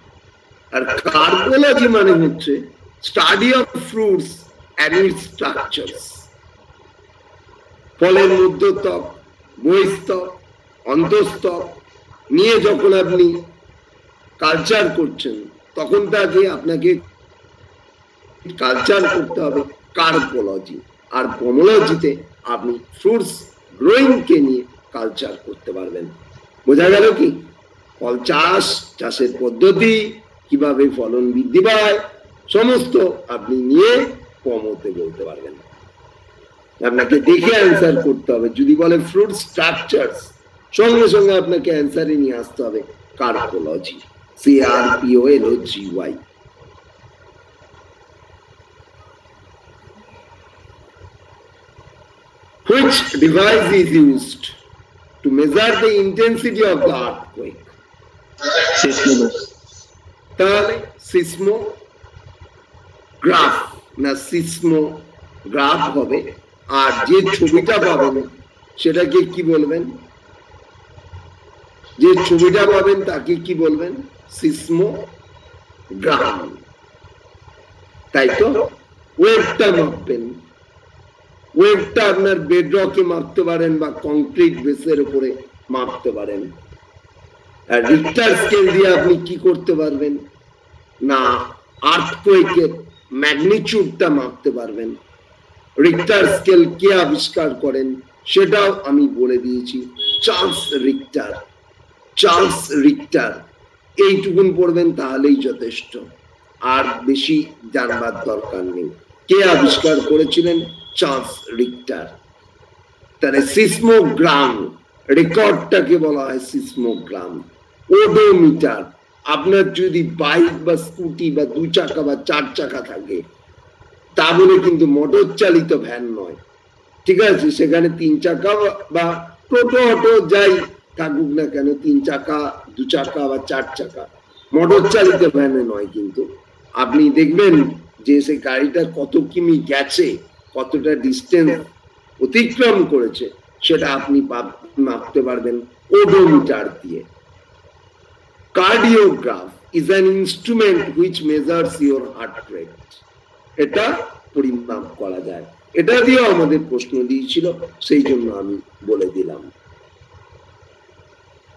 আর কার্বোলজি মানে হচ্ছে study of fruits and its structures, ফলের মধ্যত্বক, বহিঃস্তক, অন্তঃস্তক নিয়ে যখন আপনি কালচার করছেন তখন তাকে আপনাকে কালচার করতে হবে, কার্বোলজি। আর পোমোলজিতে আপনি ফ্রুটস গ্রোয়িংকে নিয়ে কালচার করতে পারবেন। বোঝা গেল কি? ফল চাষ, চাষের পদ্ধতি, কিভাবে ফলন বৃদ্ধি পায়, সমস্ত আপনি নিয়ে পোমোতে বলতে পারবেন। আপনাকে দেখে অ্যান্সার করতে হবে। যদি বলে ফ্রুট স্ট্রাকচার, সঙ্গে সঙ্গে আপনাকে অ্যান্সারে নিয়ে আসতে হবে carpology, C R P O L O G Y. Which device is used to measure the intensity of the earthquake? Seismometer. তাহলে সিসমোগ্রাফ না সিসমোগ্রাফ হবে। আর যে ছবিটা পাবেন সেটাকে কি বলবেন? যে ছবিটা পাবেন তাকে কি বলবেন? সিসমোগ্রাম। তাই তো ওয়েভটা মাপবেন, ওয়েভটা আপনার বেডরকে মাপতে পারেন বা কংক্রিট বেসের উপরে মাপতে পারেন। আর রিক্টার স্কেল দিয়ে আপনি কি করতে পারবেন না, আর্থকুয়েকের ম্যাগনিচিউডটা মাপতে পারবেন। রিক্টার স্কেল কে আবিষ্কার করেন সেটাও আমি বলে দিয়েছি, চার্লস রিক্টার। চার্লস রিক্টার, এইটুকুন পড়বেন তাহলেই যথেষ্ট, আর বেশি জানবার দরকার নেই। কে আবিষ্কার করেছিলেন? Charles Richter. তাহলে সিসমোগ্রাম, রেকর্ডটাকে বলা হয় সিসমোগ্রাম। ওডোমিটার, আপনার যদি বাইক বা স্কুটি বা দুই চাকা বা চার চাকা থাকে, তা বলে কিন্তু মোটর চালিত ভ্যান নয়, ঠিক আছে? সেখানে তিন চাকা বা টোটো অটো যাই থাকুক না কেন, তিন চাকা দু চাকা বা চার চাকা মোটর চালিত ভ্যানে নয়। কিন্তু আপনি দেখবেন যে সেই গাড়িটা কত কিমি গেছে, কতটা ডিস্টেন্স অতিক্রম করেছে, সেটা আপনি মাপতে পারবেন ওডোমিটার দিয়ে। Cardiograph is an instrument which measures your heart rate, এটা পরিমাপ করা যায়। এটা দিয়েও আমাদের প্রশ্ন দিয়েছিল, সেই জন্য আমি বলে দিলাম।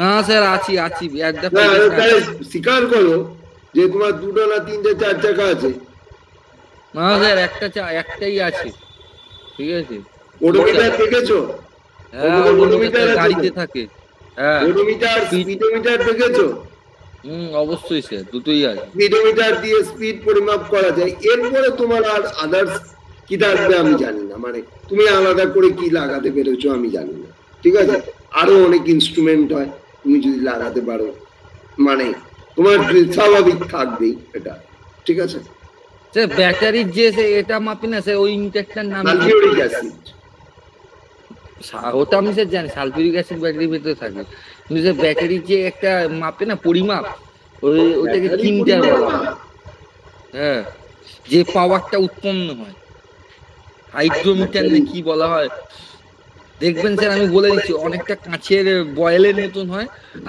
না স্যার, আছি আছি। স্বীকার করো যে তোমার দুটো না তিনটে চার চাকা আছে। না স্যার, একটা একটাই আছে। ঠিক আছে, ওডোমিটার দেখেছো? হ্যাঁ, ওডোমিটার গাড়িতে থাকে। হ্যাঁ, ওডোমিটার স্পিডোমিটার দেখেছো? হুম, অবশ্যই স্যার, দুটোই আছে। স্পিডোমিটার দিয়ে স্পিড পরিমাপ করা যায়। এরপরে তোমার আর আদার্স কি থাকবে আমি জানি না, মানে তুমি আলাদা করে কি লাগাতে পেরেছো আমি জানি না, ঠিক আছে? আরো অনেক ইনস্ট্রুমেন্ট হয়, তুমি যদি লাগাতে পারো মানে তোমার স্বাভাবিক থাকবেই এটা, ঠিক আছে? স্যার, ব্যাটারির যে এটা মাপি না স্যার, ওই ইনটেকটার নাম সালফিউরিক অ্যাসিড। ওটা আমি স্যার জানি, সালফিউরিক অ্যাসিড ব্যাটারির ভিতরে থাকে। কিন্তু স্যার ব্যাটারির যে একটা মাপে না পরিমাপ, ওই ওটাকে কিনটার বলা হয়। হ্যাঁ, যে পাওয়ারটা উৎপন্ন হয়, হাইড্রোমিটার কি বলা হয়। দেখবেন স্যার, আমি বলে দিচ্ছি, অনেকটা কাঁচের বয়েলের মতন হয়,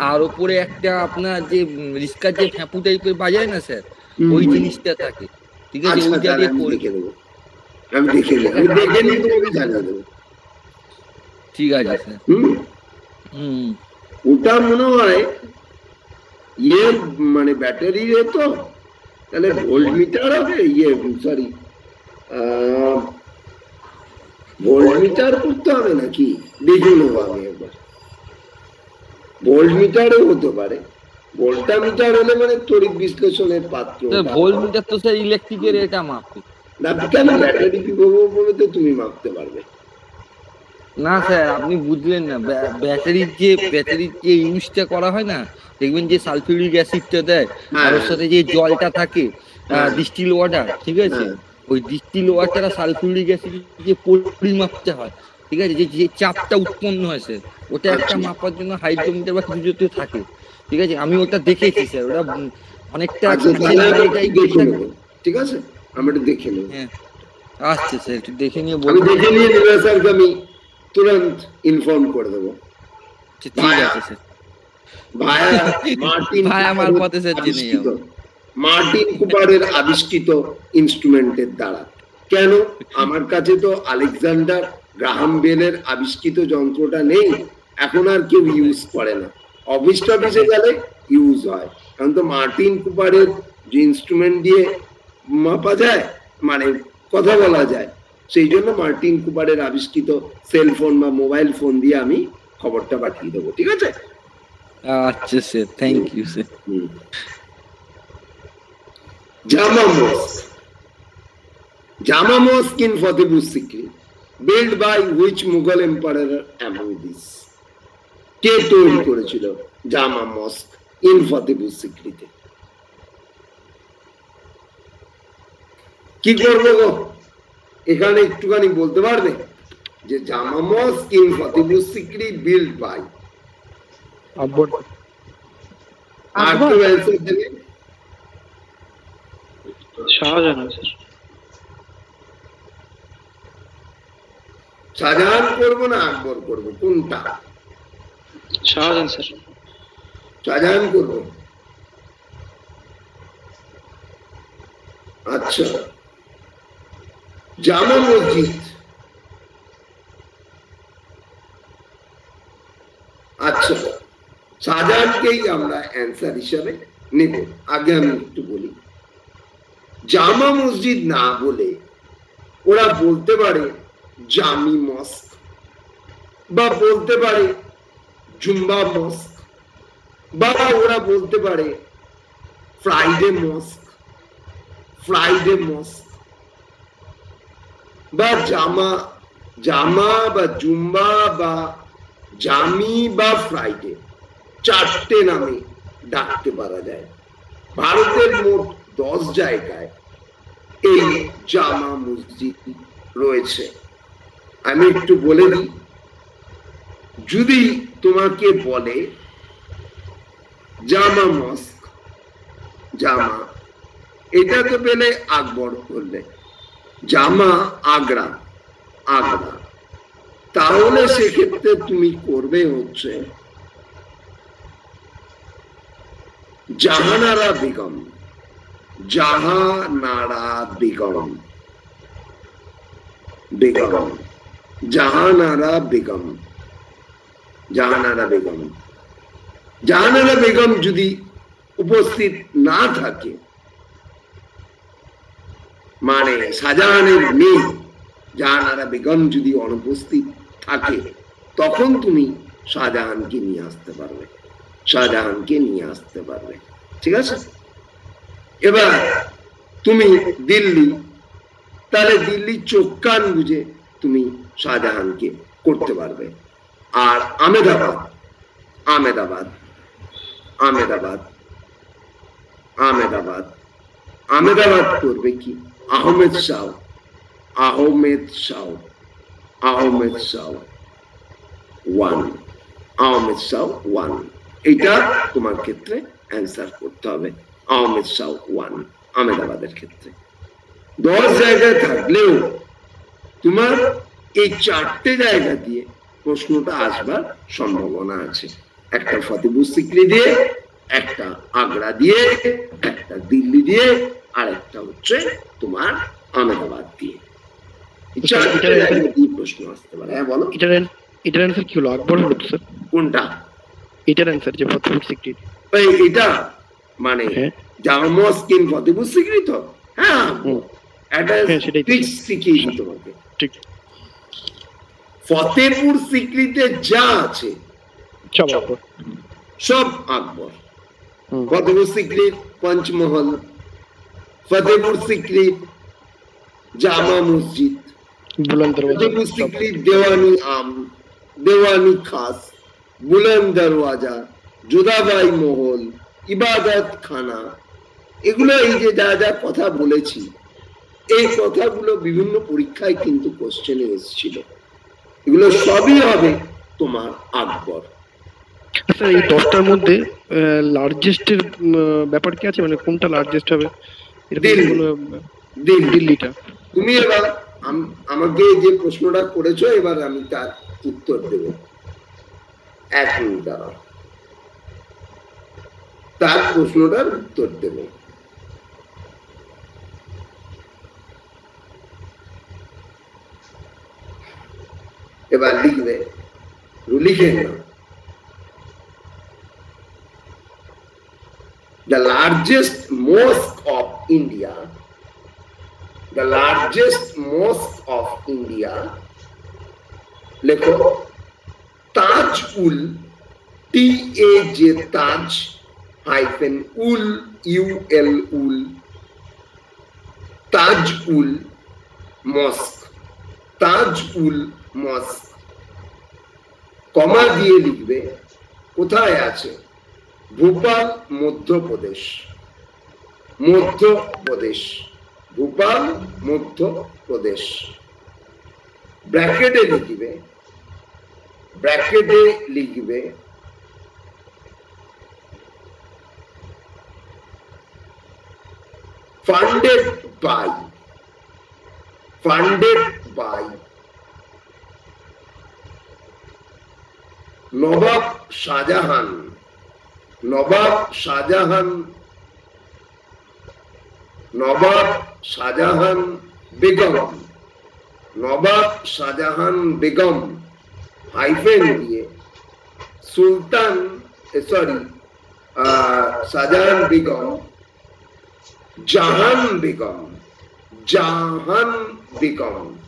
আর ওপরে একটা আপনার যে রিস্কার যে ফ্যাপু টাইপের বাজায় না স্যার, ওই জিনিসটা থাকে, ঠিক আছে? ওইটা দিয়ে দেখে দেবো আমি, দেখে দেবো। ঠিক আছে স্যার। হুম, ওটা মনে হয় ইয়ে মানে ব্যাটারি রে, তো তাহলে ভোল্টমিটার হবে। ইয়ে সরি, ভোল্টমিটার করতে হবে নাকি? দেখে নেবো আমি একবার। ভোল্টমিটারও হতে পারে, ভোল্টমিটার হলে মানে তড়িৎ বিশ্লেষণের পাত্র। ভোল্টমিটার তো স্যার ইলেকট্রিকের এটা মাপে না, কেন ব্যাটারি বিভব তো তুমি মাপতে পারবে না স্যার, আপনি বুঝলেন না। ব্যাটারির যে ব্যাটারির যে ইউজটা করা হয় না, দেখবেন যে সালফিউরিক অ্যাসিডটা দেয়, আর ওর সাথে যে জলটা থাকে ডিস্টিল ওয়াটার, ঠিক আছে? ওই ডিস্টিল ওয়াটার সালফিউরিক অ্যাসিডের যে পরিমাপটা হয়, ঠিক আছে, যে চাপটা উৎপন্ন হয় স্যার, ওটা একটা মাপার জন্য হাইড্রোমিটার বা কিছু থাকে, ঠিক আছে? আমি ওটা দেখেছি স্যার, ওটা অনেকটা। ঠিক আছে, আমি এটা দেখে নেব। হ্যাঁ, আচ্ছা স্যার, একটু দেখে নিয়ে বলুন। দেখে নিয়ে নেব স্যার, আমি তুরন্ত ইনফর্ম করে দেবো। ঠিক আছে স্যার। ভায়া মার্টিন, ভায়া আমার পথে স্যার জেনে যাবো। মার্টিন কুপারের আবিষ্কৃত ইনস্ট্রুমেন্টের দ্বারা। কেন? আমার কাছে তো আলেকজান্ডার গ্রাহাম বেলের আবিষ্কৃত যন্ত্রটা নেই, এখন আর কেউ ইউজ করে না, অফিস টফিসে গেলে ইউজ হয়। কারণ তো মার্টিন কুপারের যে ইনস্ট্রুমেন্ট দিয়ে মাপা যায় মানে কথা বলা যায়, সেই জন্য মার্টিন কুপারের আবিষ্কৃত সেলফোন বা মোবাইল ফোন দিয়ে আমি খবরটা পাঠিয়ে দেবো, ঠিক আছে? আচ্ছা sir, thank you sir. Jama Mosque. Jama Mosque in Fatehpur Sikri, built by which Mughal emperor among these? Ke toiri korechilo Jama Mosque in Fatehpur Sikri te? Ki korbo go? Ekhane ektukani bolte parbe je Jama Mosque in Fatehpur Sikri built by Akbar. Akbar answer debe Shahjahan. Shahjahan করবো না আকবর করবো, কোনটা? Shahjahan sir, Shahjahan করবো। আচ্ছা, জামা মসজিদ। আচ্ছা, শাহজাহানকেই আমরা অ্যান্সার হিসাবে নেব। আগে আমি একটু বলি, জামা মসজিদ না বলে ওরা বলতে পারে জামি মস্ক বা বলতে পারে জুম্বা মস্ক বা ওরা বলতে পারে ফ্রাইডে মস্ক, ফ্রাইডে মস্ক বা জামা জামা বা জুম্বা বা জামি বা ফ্রাইডে, চারটে নামে ডাকতে পারা যায়। ভারতের মোট দশ জায়গায় এই জামা মসজিদ রয়েছে। আমি একটু বলে দিই, যদি তোমাকে বলে জামা মস্ক, জামা এটা তো পেলে আকবর করলে, জামা আগ্রা, আগ্রা, তাহলে সেক্ষেত্রে তুমি করবে হচ্ছে জাহানারা বেগম, জাহানারা বেগম, বেগম, জাহানারা বেগম, জাহানারা বেগম। জাহানারা বেগম যদি উপস্থিত না থাকে, মানে শাহজাহানের মেয়ে জাহানারা বেগম যদি অনুপস্থিত থাকে, তখন তুমি শাহজাহানকে নিয়ে আসতে পারবে, শাহজাহানকে নিয়ে আসতে পারবে, ঠিক আছে। এবার তুমি দিল্লি, তাহলে দিল্লি চোখ কান বুঝে তুমি শাহজাহানকে করতে পারবে। আর আমেদাবাদ, আমেদাবাদ, আমেদাবাদ, আমেদাবাদ, আমেদাবাদ করবে কি আহমেদ শাহ, আহমেদ শাহ, আহমেদ শাহ ওয়ান, আহমেদ শাহ ওয়ান, এটা তোমার ক্ষেত্রে অ্যান্সার করতে হবে, আহমেদ শাহ ওয়ান আমেদাবাদের ক্ষেত্রে। দশ জায়গায় থাকলেও তোমার এই চারটে জায়গা দিয়ে প্রশ্নটা আসবার সম্ভাবনা আছে, একটা ফতেপুর সিক্রি দিয়ে, একটা আগ্রা দিয়ে, একটা দিল্লি দিয়ে, আর একটা হচ্ছে তোমার আমেদাবাদ দিয়ে, প্রশ্ন আসতে পারে। হ্যাঁ বলো, এটার অ্যান্সার কি হলো? আকবর হলো স্যার। কোনটা? এটার অ্যান্সার যে ফতেপুর সিক্রি, এটা মানে জামা স্কিন ফতেপুর সিক্রি তো। হ্যাঁ ফতেপুর সিক্রিতে যা আছে সব আকবর। ফতেপুর সিক্রির পঞ্চমহল, ফতেপুর সিক্রির জামা মসজিদ, ফতেপুর সিক্রির দেওয়ানি আম, দেওয়ানি খাস, বুলন্দ দরওয়াজা, জোধাবাই মহল, ইবাদত খানা, এগুলো এই যে যা যা কথা বলেছি, এই কথাগুলো বিভিন্ন পরীক্ষায় কিন্তু কোশ্চেনে এসেছিল, এগুলো সবই হবে তোমার আকবর। আচ্ছা, এই দশটার মধ্যে লার্জেস্টের ব্যাপার কি আছে? মানে কোনটা লার্জেস্ট হবে? দিল্লিটা। তুমি এবার আমাকে যে প্রশ্নটা করেছো, এবার আমি তার উত্তর দেব। এক মিনিট দাঁড়াও, তার প্রশ্নটার উত্তর দেব। এবার লিখবে, লিখে না, the largest mosque of India, the largest mosque of India, লেখো Tajul, T A J Taj hyphen ul U L ul, Tajul mosque, Tajul mosque, কমা দিয়ে লিখবে কোথায় আছে, ভোপাল মধ্যপ্রদেশ, মধ্যপ্রদেশ, ভোপাল মধ্যপ্রদেশ, ব্র্যাকেটে লিখবে, ব্র্যাকেটে লিখবে funded by, funded by Nawab Shahjahan, Nawab Shahjahan, Nawab Shahjahan Begum, Nawab Shahjahan Begum hyphen দিয়ে Sultan sorry, uh, Shahjahan Begum, Jahan Begum, Jahan Begum,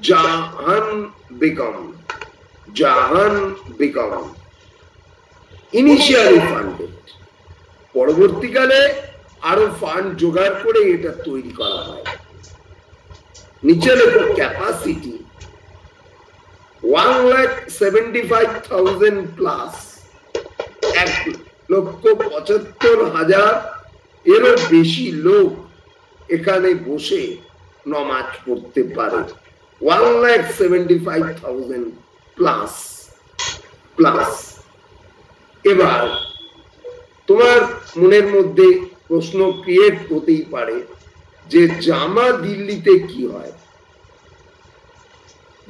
Jahan Begum, Jahan Begum, initially funded. Porvortikale aro fund jogar kore eta toiri kora hoy. Nichele capacity one lakh seventy five thousand plus. Ek lokko pochottor hajar ero beshi lok ekhane boshe namaz porte pare. One lakh seventy five thousand plus plus. Ebar তোমার মনের মধ্যে প্রশ্ন create হতেই পারে যে জামা দিল্লিতে কি হয়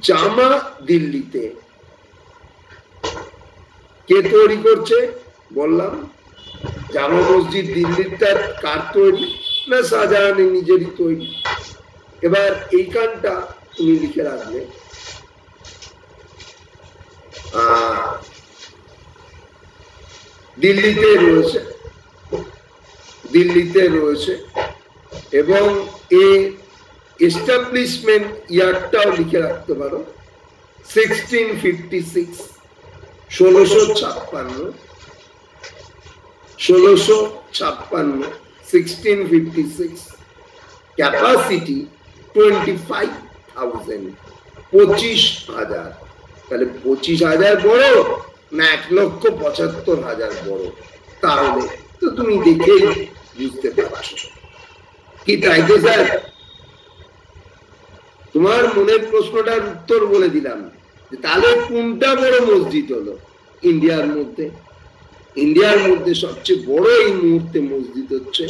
জামা দিল্লিতে কে তৈরি করছে বললাম জামা মসজিদ দিল্লিতে কার তৈরি না শাহজাহান নিজেরই তৈরি এবার এই কানটা তুমি লিখে রাখলে আহ দিল্লিতে রয়েছে দিল্লিতে রয়েছে এবং এ এস্টাবলিশমেন্ট ইয়ারটাও লিখে রাখতে পারো sixteen fifty-six sixteen fifty-six sixteen fifty-six sixteen fifty-six capacity twenty-five thousand পঁচিশ হাজার তাহলে পঁচিশ হাজার বড় না এক লক্ষ পঁচাত্তর হাজার বড় তাহলে তো তুমি দেখেই বুঝতে পারছো কি তাইতে স্যার তোমার মনের প্রশ্নটার উত্তর বলে দিলাম যে তাহলে কোনটা বড় মসজিদ হলো ইন্ডিয়ার মধ্যে ইন্ডিয়ার মধ্যে সবচেয়ে বড় এই মুহূর্তে মসজিদ হচ্ছে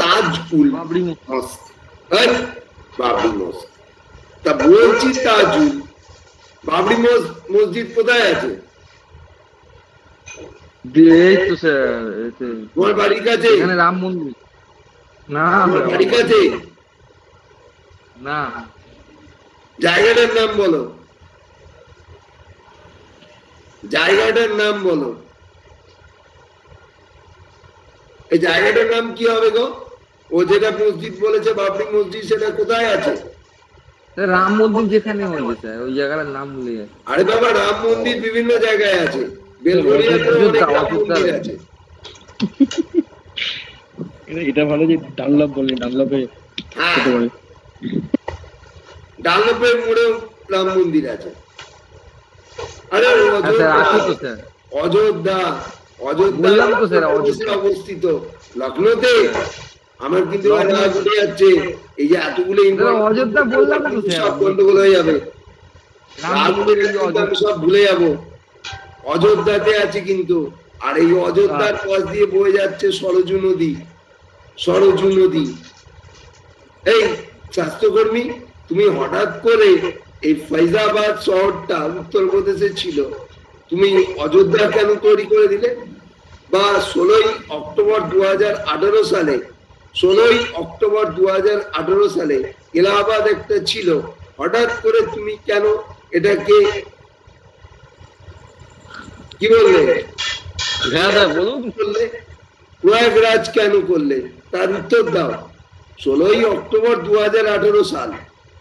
তাজপুল বাবরি মসজিদ হ্যাঁ বাবরি মসজিদ তা বলছি তাজুল বাবরি মসজিদ কোথায় আছে Great to sir. What Barikaji? And Ram Mundu. Nah, Barikaji. Nah. Jaigarden Nam Bolo. Jaigarden Nam Bolo. A Jaigarden Nam Kiavigo? Ojeda Musjid Bolecha Babri Musjid Seda Kudayachi. The Ram Mundu Jikani, sir. Jaigarden Nam Lee. Arababa Ram Mundi Bivina Jagayachi. Belgharia তো অনেক আছে এটা এটা ভালো যে Dunlop বলে ডানলপে কত বড় ডানলপে মোড়ে রাম মন্দির আছে আরে অযোধ্যা অযোধ্যা বললাম তো স্যার অযোধ্যা অবস্থিত লখনৌতে আমার কিন্তু অযোধ্যা আছে এই যে এতগুলো অযোধ্যা বললাম তো স্যার সব গন্ডগোল হয়ে যাবে রামদের অযোধ্যা সব ভুলে যাব অযোধ্যাতে আছে কিন্তু আর এই অযোধ্যার পাশ দিয়ে বয়ে যাচ্ছে সরজু নদী সরজু নদী এই স্বাস্থ্যকর্মী তুমি হঠাৎ করে এই ফৈজাবাদ শহরটা উত্তরপ্রদেশে ছিল তুমি অযোধ্যা কেন তৈরি করে দিলে বা ষোলোই অক্টোবর দুই হাজার আঠারো সালে ষোলোই অক্টোবর দুই হাজার আঠারো সালে এলাহাবাদ একটা ছিল হঠাৎ করে তুমি কেন এটাকে কি বললে দাদা বলুন বললে প্রয়াগরাজ কেন করলে তার উত্তর দাও ষোলোই অক্টোবর দুই হাজার আঠারো সাল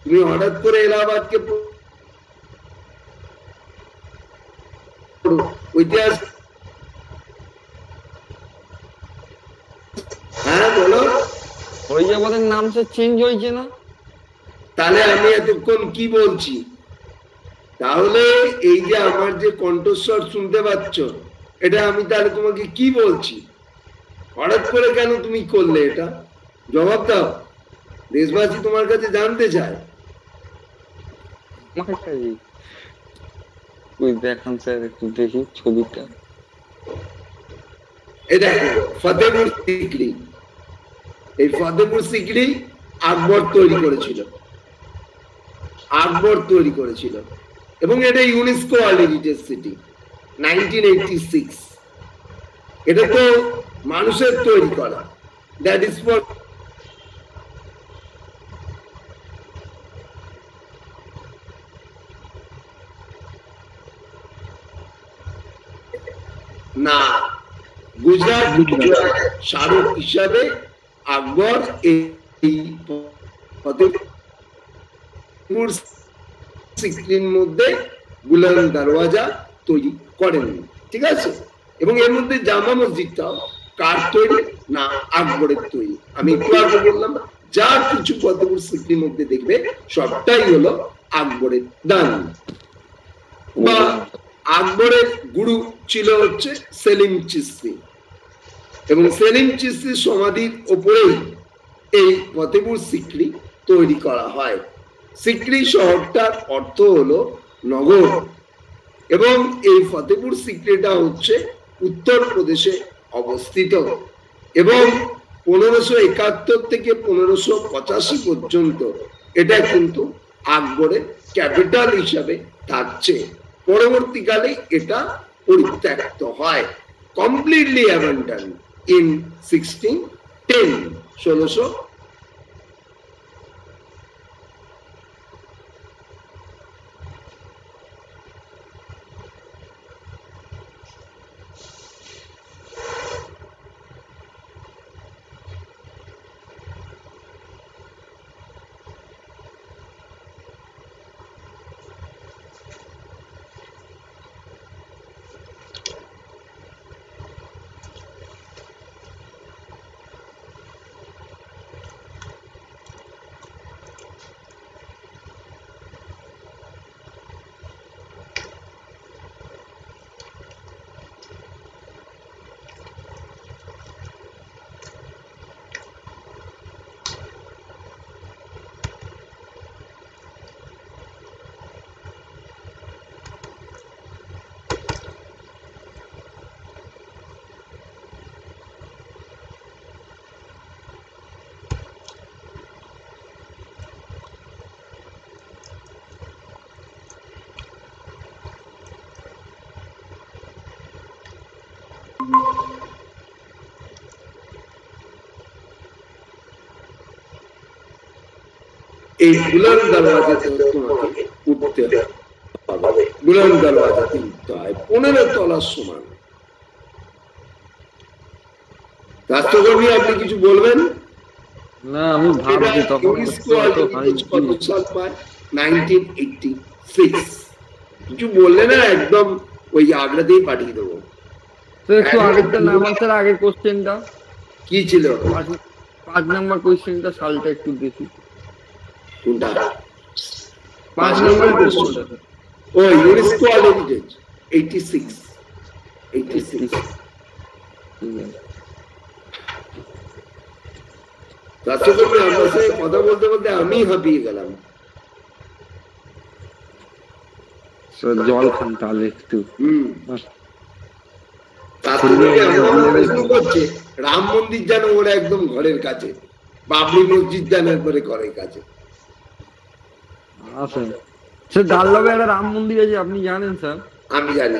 তুমি হঠাৎ করে এলাহাবাদকে ইতিহাস হ্যাঁ বলো ফৈজাবাদের নাম সে চেঞ্জ হয়েছে না তাহলে আমি এতক্ষণ কি বলছি তাহলে এই যে আমার যে কণ্ঠস্বর শুনতে পাচ্ছ এটা আমি তাহলে তোমাকে কি বলছি হঠাৎ করে কেন তুমি করলে এটা জবাব দাও দেশবাসী তোমার কাছে জানতে চায় মহাশয় ওই দেখান স্যার একটু দেখি ছবিটা এই দেখো ফতেহপুর সিক্রি এই ফতেহপুর সিক্রি আকবর তৈরি করেছিল আকবর তৈরি করেছিল এবং এটা UNESCO world heritage city nineteen eighty-six এটা তো মানুষের তৈরি করা দ্যাট ইজ ফর না গুজরাট বিদ্রোহের স্মারক হিসাবে আকবর এই ফতেহপুর সিক্রির মধ্যে বুলন্দ দরওয়াজা তৈরি করেন, ঠিক আছে। এবং এর মধ্যে জামা মসজিদটাও কার তৈরি? না, আকবরের তৈরি। আমি একটু আগে বললাম যা কিছু ফতেহপুর সিক্রির মধ্যে দেখবে সবটাই হলো আকবরের দান। বা আকবরের গুরু ছিল হচ্ছে সেলিম চিশতি, এবং সেলিম চিশতির সমাধির ওপরেই এই ফতেহপুর সিক্রি তৈরি করা হয়। সিক্রি শহরটার অর্থ হলো নগর, এবং এই ফতেহপুর সিক্রিটা হচ্ছে উত্তরপ্রদেশে অবস্থিত। এবং পনেরোশো একাত্তর থেকে পনেরোশো পঁচাশি পর্যন্ত এটা কিন্তু আকবরের ক্যাপিটাল হিসাবে থাকছে। পরবর্তীকালে এটা পরিত্যক্ত হয়, completely abandon in sixteen ten, ষোলোশো এই বুলন্দ দরওয়াজাতে তোমাকে উঠতে হবে, বুলন্দ দরওয়াজাতে উঠতে হয় পনেরো তলার সমান। রাষ্ট্রকর্মী আপনি কিছু বলবেন? না, আমি ভাবছি তখন কত সাল পায়, নাইনটিন এইটি সিক্স। কিছু বললে না, একদম ওই আগ্রাতেই পাঠিয়ে দেবো। একটু আগেরটা নাম স্যার, আগের কোশ্চেনটা কি ছিল? পাঁচ নম্বর কোশ্চেনটা সালটা একটু দেখি। কথা বলতে বলতে আমি হাঁপিয়ে গেলাম। জল খান তাহলে একটু। রাম মন্দির যেন ওরা একদম ঘরের কাছে, বাবরি মসজিদ যেন একবারে ঘরের কাছে। রাম মন্দির আছে আপনি জানেন স্যার? আমি জানি,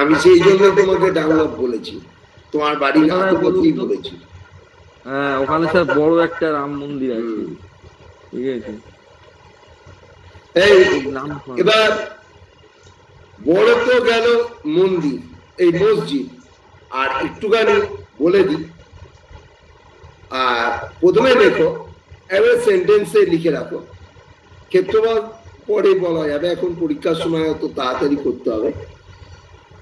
আমি সেই জন্য তোমাকে ডাউনলোড বলেছি, তোমার বাড়ি বলেছি। হ্যাঁ, ওখানে স্যার বড় একটা রাম মন্দির আছে, ঠিক আছে। এবার বড় তো গেল মন্দির, এই মসজিদ। আর একটুখানি বলে দিই, আর প্রথমে দেখো এবার সেন্টেন্সে লিখে রাখো, ক্ষেত্রফল পরে বলা যাবে, এখন পরীক্ষার সময় অত তাড়াতাড়ি করতে হবে।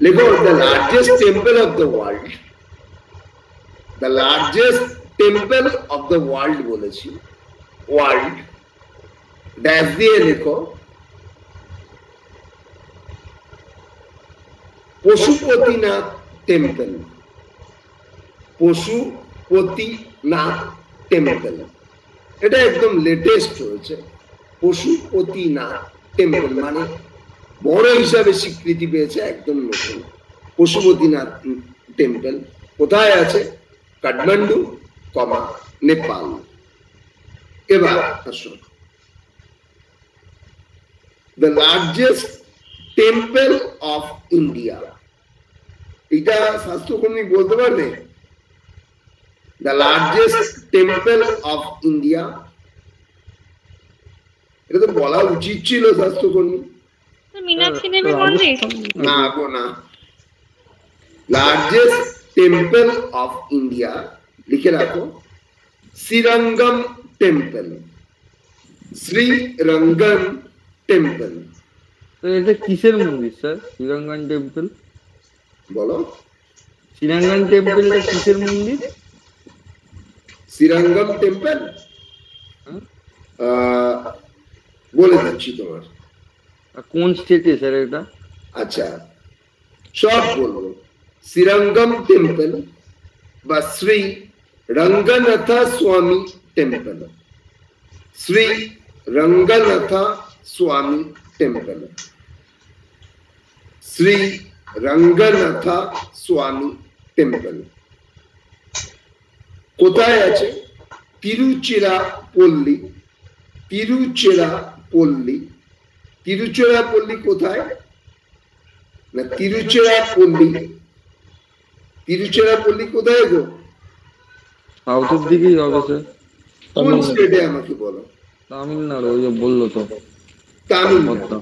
লেখো the largest temple of the world, the largest temple of the world বলেছি, ওয়ার্ল্ড ড্যাশ দিয়ে লেখো পশুপতিনাথ টেম্পল, পশুপতিনাথ টেম্পল, এটা একদম লেটেস্ট হয়েছে। পশুপতিনাথ টেম্পল মানে বড় হিসাবে স্বীকৃতি পেয়েছে একদম নতুন। পশুপতিনাথ টেম্পল কোথায় আছে? কাঠমান্ডু, কমা নেপাল। এবার আসুন, the largest temple of India, এটা স্বাস্থ্যকর্মী বলতে পারবে? The largest temple of India, এটা তো বলা উচিত ছিল স্বাস্থ্যকর্মী। লার্জেস্ট टेम्पल ऑफ इंडिया लिखे रखो, श्रीरंगम टेम्पल, श्रीरंगम टेम्पल। तो ये किसের मूवी सर? श्रीरंगम टेम्पल बोलो। श्रीरंगम टेम्पल का किसের मूवी? श्रीरंगम टेम्पल अ बोले अच्छी तुम्हार कौन स्टेट है सर এটা? আচ্ছা সব বলবো। श्रीरंगम टेम्पल व Sri Ranganatha Swamy temple, Sri Ranganatha Swamy temple, Sri Ranganatha Swamy temple কোথায় আছে? तिरुचिरापल्ली, तिरुचिरापल्ली। तिरुचिरापल्ली কোথায়? না तिरुचिरापल्ली तिरुचिरापल्ली কোথায় গো? সাউথ দিকে যাবে স্যার। কোন স্টেটে আমাকে বলো। তামিলনাড়ু। ওই যে বললো তো তামিলনাড়ু।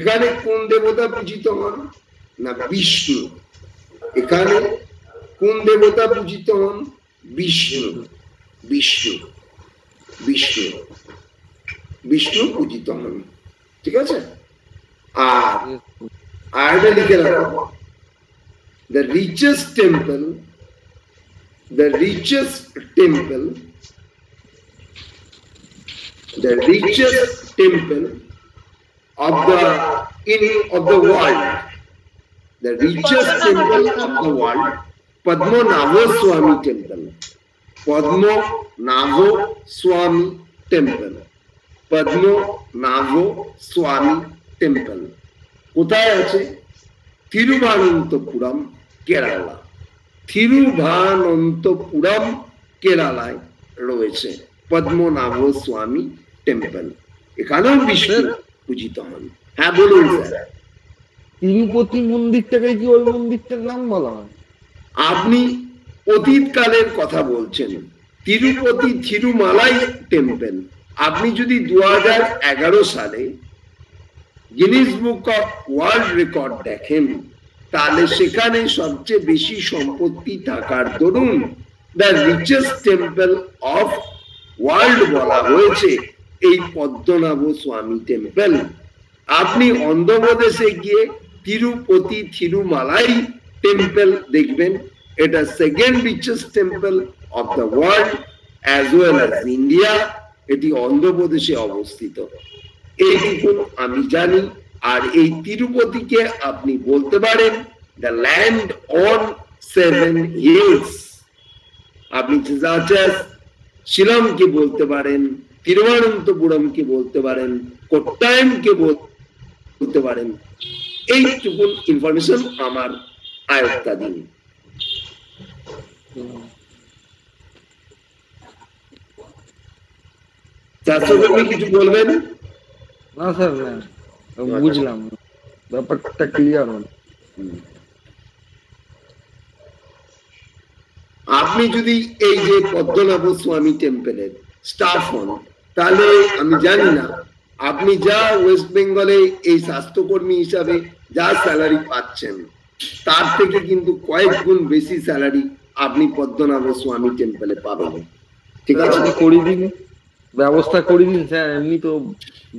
এখানে কোন দেবতা পূজিত হন? না বিষ্ণু। এখানে কোন দেবতা পূজিত হন? বিষ্ণু, বিষ্ণু, বিষ্ণু, বিষ্ণু পূজিত হন। ঠিক আছে। আর আরটা লিখে রাখো, the richest temple, the richest temple, the richest temple of the in of the world, the richest temple of the world, Padmanabha Swami temple, Padmanabha Swami temple, Padmanabha Swami temple কোথায় আছে? তিরুভানন্তপুরম কেরালা, তিরুভানন্তপুরম কেরালায় রয়েছে পদ্মনাভ স্বামী টেম্পল। এখানেও বিষ্ণু পূজিত হন। হ্যাঁ বলুন স্যার। তিরুপতি মন্দিরটাকে কি ওই মন্দিরটার নাম বলা হয়? আপনি অতীতকালের কথা বলছেন। তিরুপতি থিরুমালাই টেম্পল। আপনি যদি দু হাজার এগারো সালে Guinness book of world record দেখেন তাহলে সেখানে সবচেয়ে বেশি সম্পত্তি থাকার দরুন the richest temple of world বলা হয়েছে এই পদ্মনাভ স্বামী টেম্পল। আপনি অন্ধ্রপ্রদেশে গিয়ে তিরুপতি থিরুমালাই টেম্পল দেখবেন। এটা second richest temple of the world as well as India. এটি অন্ধ্রপ্রদেশে অবস্থিত। এইটুকু আমি জানি। আর এই তিরুপতিকে আপনি বলতে পারেন the land on seven hills. আপনি শিলংকে বলতে পারেন, তিরুবনন্তপুরমকে বলতে পারেন, কোট্টায়মকে বলতে পারেন। এইটুকু ইনফরমেশন আমার আয়ত্তাধীন। চাষকর্মী কিছু বলবেন? না স্যার না, বুঝলাম ব্যাপারটা ক্লিয়ার হল। আপনি যদি এই যে পদ্মনাভ স্বামী টেম্পলের স্টাফ হন তাহলে আমি জানি না আপনি যা ওয়েস্ট বেঙ্গলে এই স্বাস্থ্যকর্মী হিসাবে যা স্যালারি পাচ্ছেন তার থেকে কিন্তু কয়েক গুণ বেশি স্যালারি আপনি পদ্মনাভ স্বামী টেম্পলে পাবেন। ঠিক আছে, করি দিন, ব্যবস্থা করে দিন স্যার। এমনি তো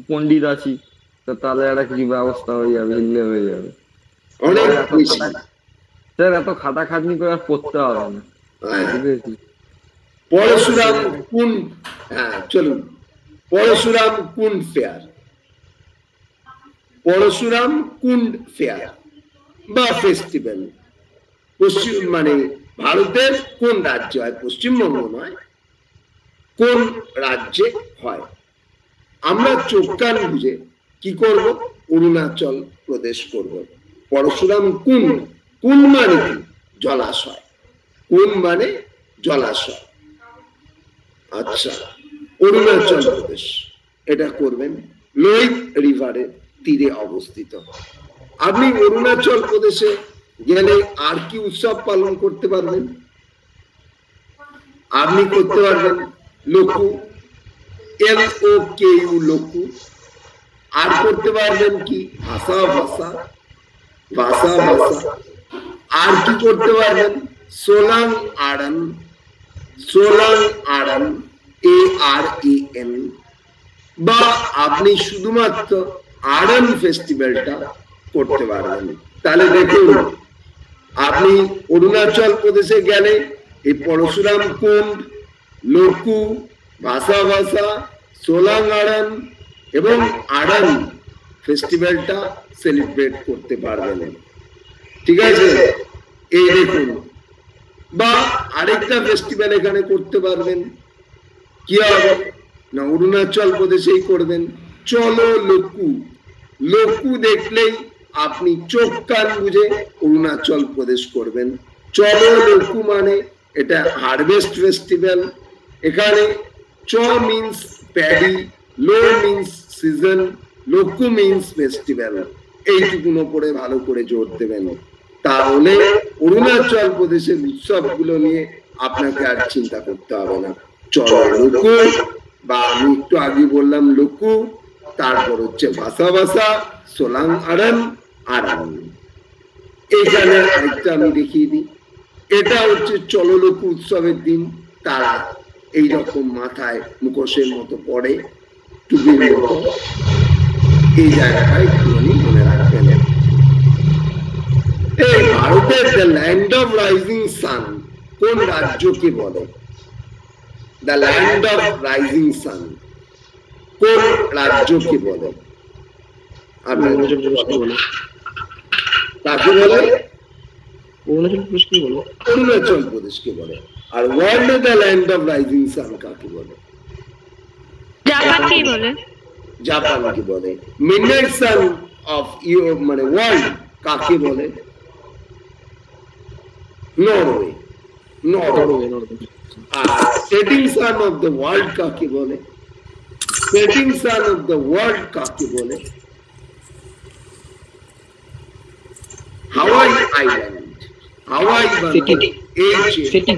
পন্ডিত আছি, তাহলে একটা কিছু ব্যবস্থা হয়ে যাবে, হিলে হয়ে যাবে। স্যার এত খাতা খাটনি করে আর পড়তে হবে না। পরশুরাম কুন, হ্যাঁ চলুন, পরশুরাম কুন্ড ফেয়ার, পরশুরাম কুন্ড ফেয়ার বা ফেস্টিভ্যাল পশ্চিম মানে ভারতের কোন রাজ্য হয়? পশ্চিমবঙ্গ নয়, কোন রাজ্যে হয়? আমরা চোখ কান বুঝে কি করব? অরুণাচল প্রদেশ করব। পরশুরাম কুণ্ড, কুণ্ড মানে কি? জলাশয়। কুণ্ড মানে জলাশয়। আচ্ছা অরুণাচল প্রদেশ এটা করবেন। লোহিত রিভারের তীরে অবস্থিত। আপনি অরুণাচল প্রদেশে গেলে আর কি উৎসব পালন করতে পারবেন? আপনি করতে পারবেন লোকু, এল ও কে ইউ লোকু। আর করতে পারবেন কি? ভাষা ভাষা, ভাষা ভাষা। আর কি করতে পারবেন? Solang Aran, Solang Aran, A R A N, বা আপনি শুধুমাত্র আরান ফেস্টিভ্যালটা করতে পারবেন। তাহলে দেখুন আপনি অরুণাচল প্রদেশে গেলে এই পরশুরাম কুণ্ড, লোকু, ভাষা ভাষা, সোলাং আরান এবং আরান ফেস্টিভ্যালটা সেলিব্রেট করতে পারবেন, ঠিক আছে? এই দেখুন, বা আরেকটা ফেস্টিভ্যাল এখানে করতে পারবেন, কি হবে না অরুণাচল প্রদেশেই করবেন। চলো লোকু, লোকু দেখলেই আপনি চোখ কান বুঝে অরুণাচল প্রদেশ করবেন। চলো লোকু মানে এটা হারভেস্ট ফেস্টিভ্যাল। এখানে চ মিন্স প্যাডি, লো মিন্স সিজন, লোকু মিন্স ফেস্টিভ্যাল। এইটুকুন করে ভালো করে জোর দেবেন, তাহলে অরুণাচল প্রদেশের উৎসবগুলো নিয়ে আপনাকে আর চিন্তা করতে হবে না। চলো লোকু, বা আমি একটু আগে বললাম লোকু, তারপর হচ্ছে ভাষা ভাষা, সোলাং আরান, আরান। এখানে আরেকটা আমি দেখিয়ে দিই, এটা হচ্ছে চলো লোকু উৎসবের দিন তারা এইরকম মাথায় মুখোশের মতো পড়ে, টুপির মতো। এই জায়গাটা একটুখানি মনে রাখবেন। এই ভারতের the land of rising sun কোন রাজ্যকে বলে? The land of rising sun কোন রাজ্যকে বলে? আপনার তাকে বলে অরুণাচল প্রদেশকে বলে, অরুণাচল প্রদেশকে বলে। আর world the land of rising sun কাকে বলে? জাপানকে বলে, জাপানকে বলে। মিডনাইট সান অফ ইউরোপ মানে ওয়ার্ল্ড কাকে বলে? Norway, Norway. আর setting sun of the world কাকে বলে? Setting sun of the world কাকে বলে? হাওয়াই আইল্যান্ড, হাওয়াই মানে H A W, setting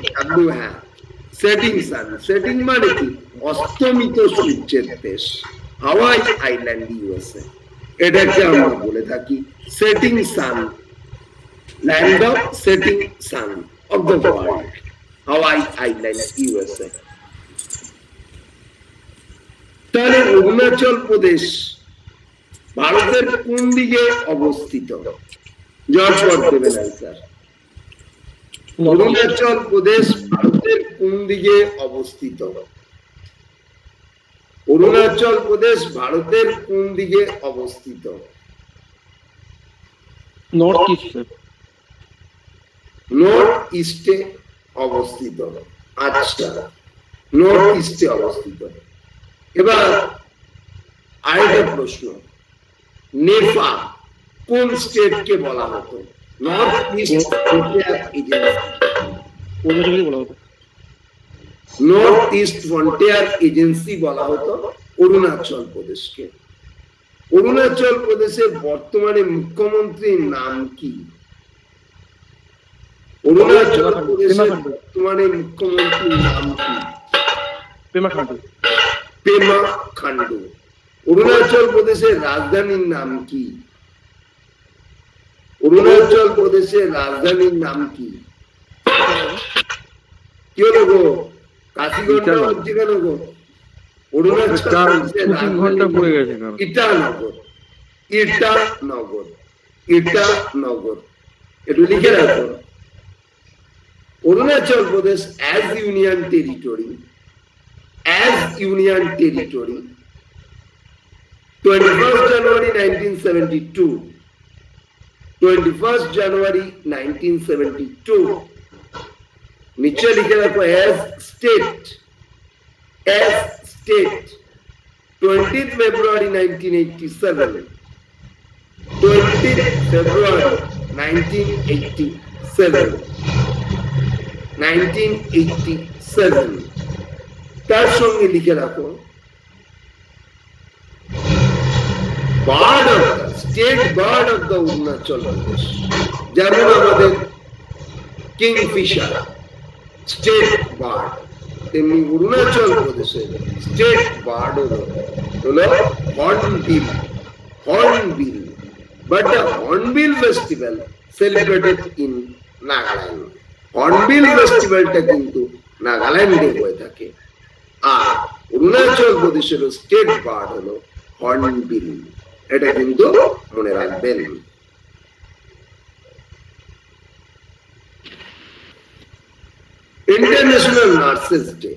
sun. Setting মানে কি? অস্তমিত সূর্যের দেশ, হাওয়াই আইল্যান্ড, ইউএসএ। এটাকে আমরা বলে থাকি setting sun, land of setting sun of the world, Hawaii island, USA. তাহলে অরুণাচল প্রদেশ ভারতের কোন দিকে অবস্থিত? জটপট দেবেন স্যার। অরুণাচল প্রদেশ ভারতের কোন দিকে অবস্থিত? অরুণাচল প্রদেশ ভারতের কোন দিকে অবস্থিত? নর্থ ইস্টে, নর্থ ইস্টে অবস্থিত। আচ্ছা, নর্থ ইস্টে অবস্থিত। এবার আরেকটা প্রশ্ন, নেফা কোন স্টেট কে বলা হতো? North east north east frontier agency বলা হতো অরুণাচল প্রদেশকে। অরুণাচল প্রদেশের বর্তমানে মুখ্যমন্ত্রীর নাম কি? অরুণাচল প্রদেশের বর্তমানে মুখ্যমন্ত্রীর নাম কি? পেমা খান্ডু, পেমা খান্ডু। অরুণাচল প্রদেশের রাজধানীর নাম কি? অরুণাচল প্রদেশের রাজধানীর নাম কি? কি হলো গো, কাশীগঞ্জ হচ্ছে কেন গো? অরুণাচল ইটানগর, ইটানগর, ইটানগর। একটু লিখে রাখো। Arunachal Pradesh as union territory, as Union Territory, twenty-first January nineteen seventy-two, twenty-first January nineteen seventy-two, নিচে লিখে রাখো as state, as state, twentieth February nineteen eighty-seven, twentieth February nineteen eighty-seven, nineteen eighty-seven. তার সঙ্গে লিখে রাখো bird of the state, bird of the Arunachal Pradesh. যেমন আমাদের kingfisher state bird, তেমনি অরুণাচল প্রদেশের স্টেট বার্ড হলো hornbill, hornbill. But the hornbill festival celebrated in Nagaland. Hornbill ফেস্টিভ্যালটা কিন্তু নাগাল্যান্ডে হয়ে থাকে, আর অরুণাচল প্রদেশের স্টেট বার্ড হলো হর্নবিল। এটা কিন্তু মনে রাখবেন। ইন্টারন্যাশনাল নার্সেস ডে,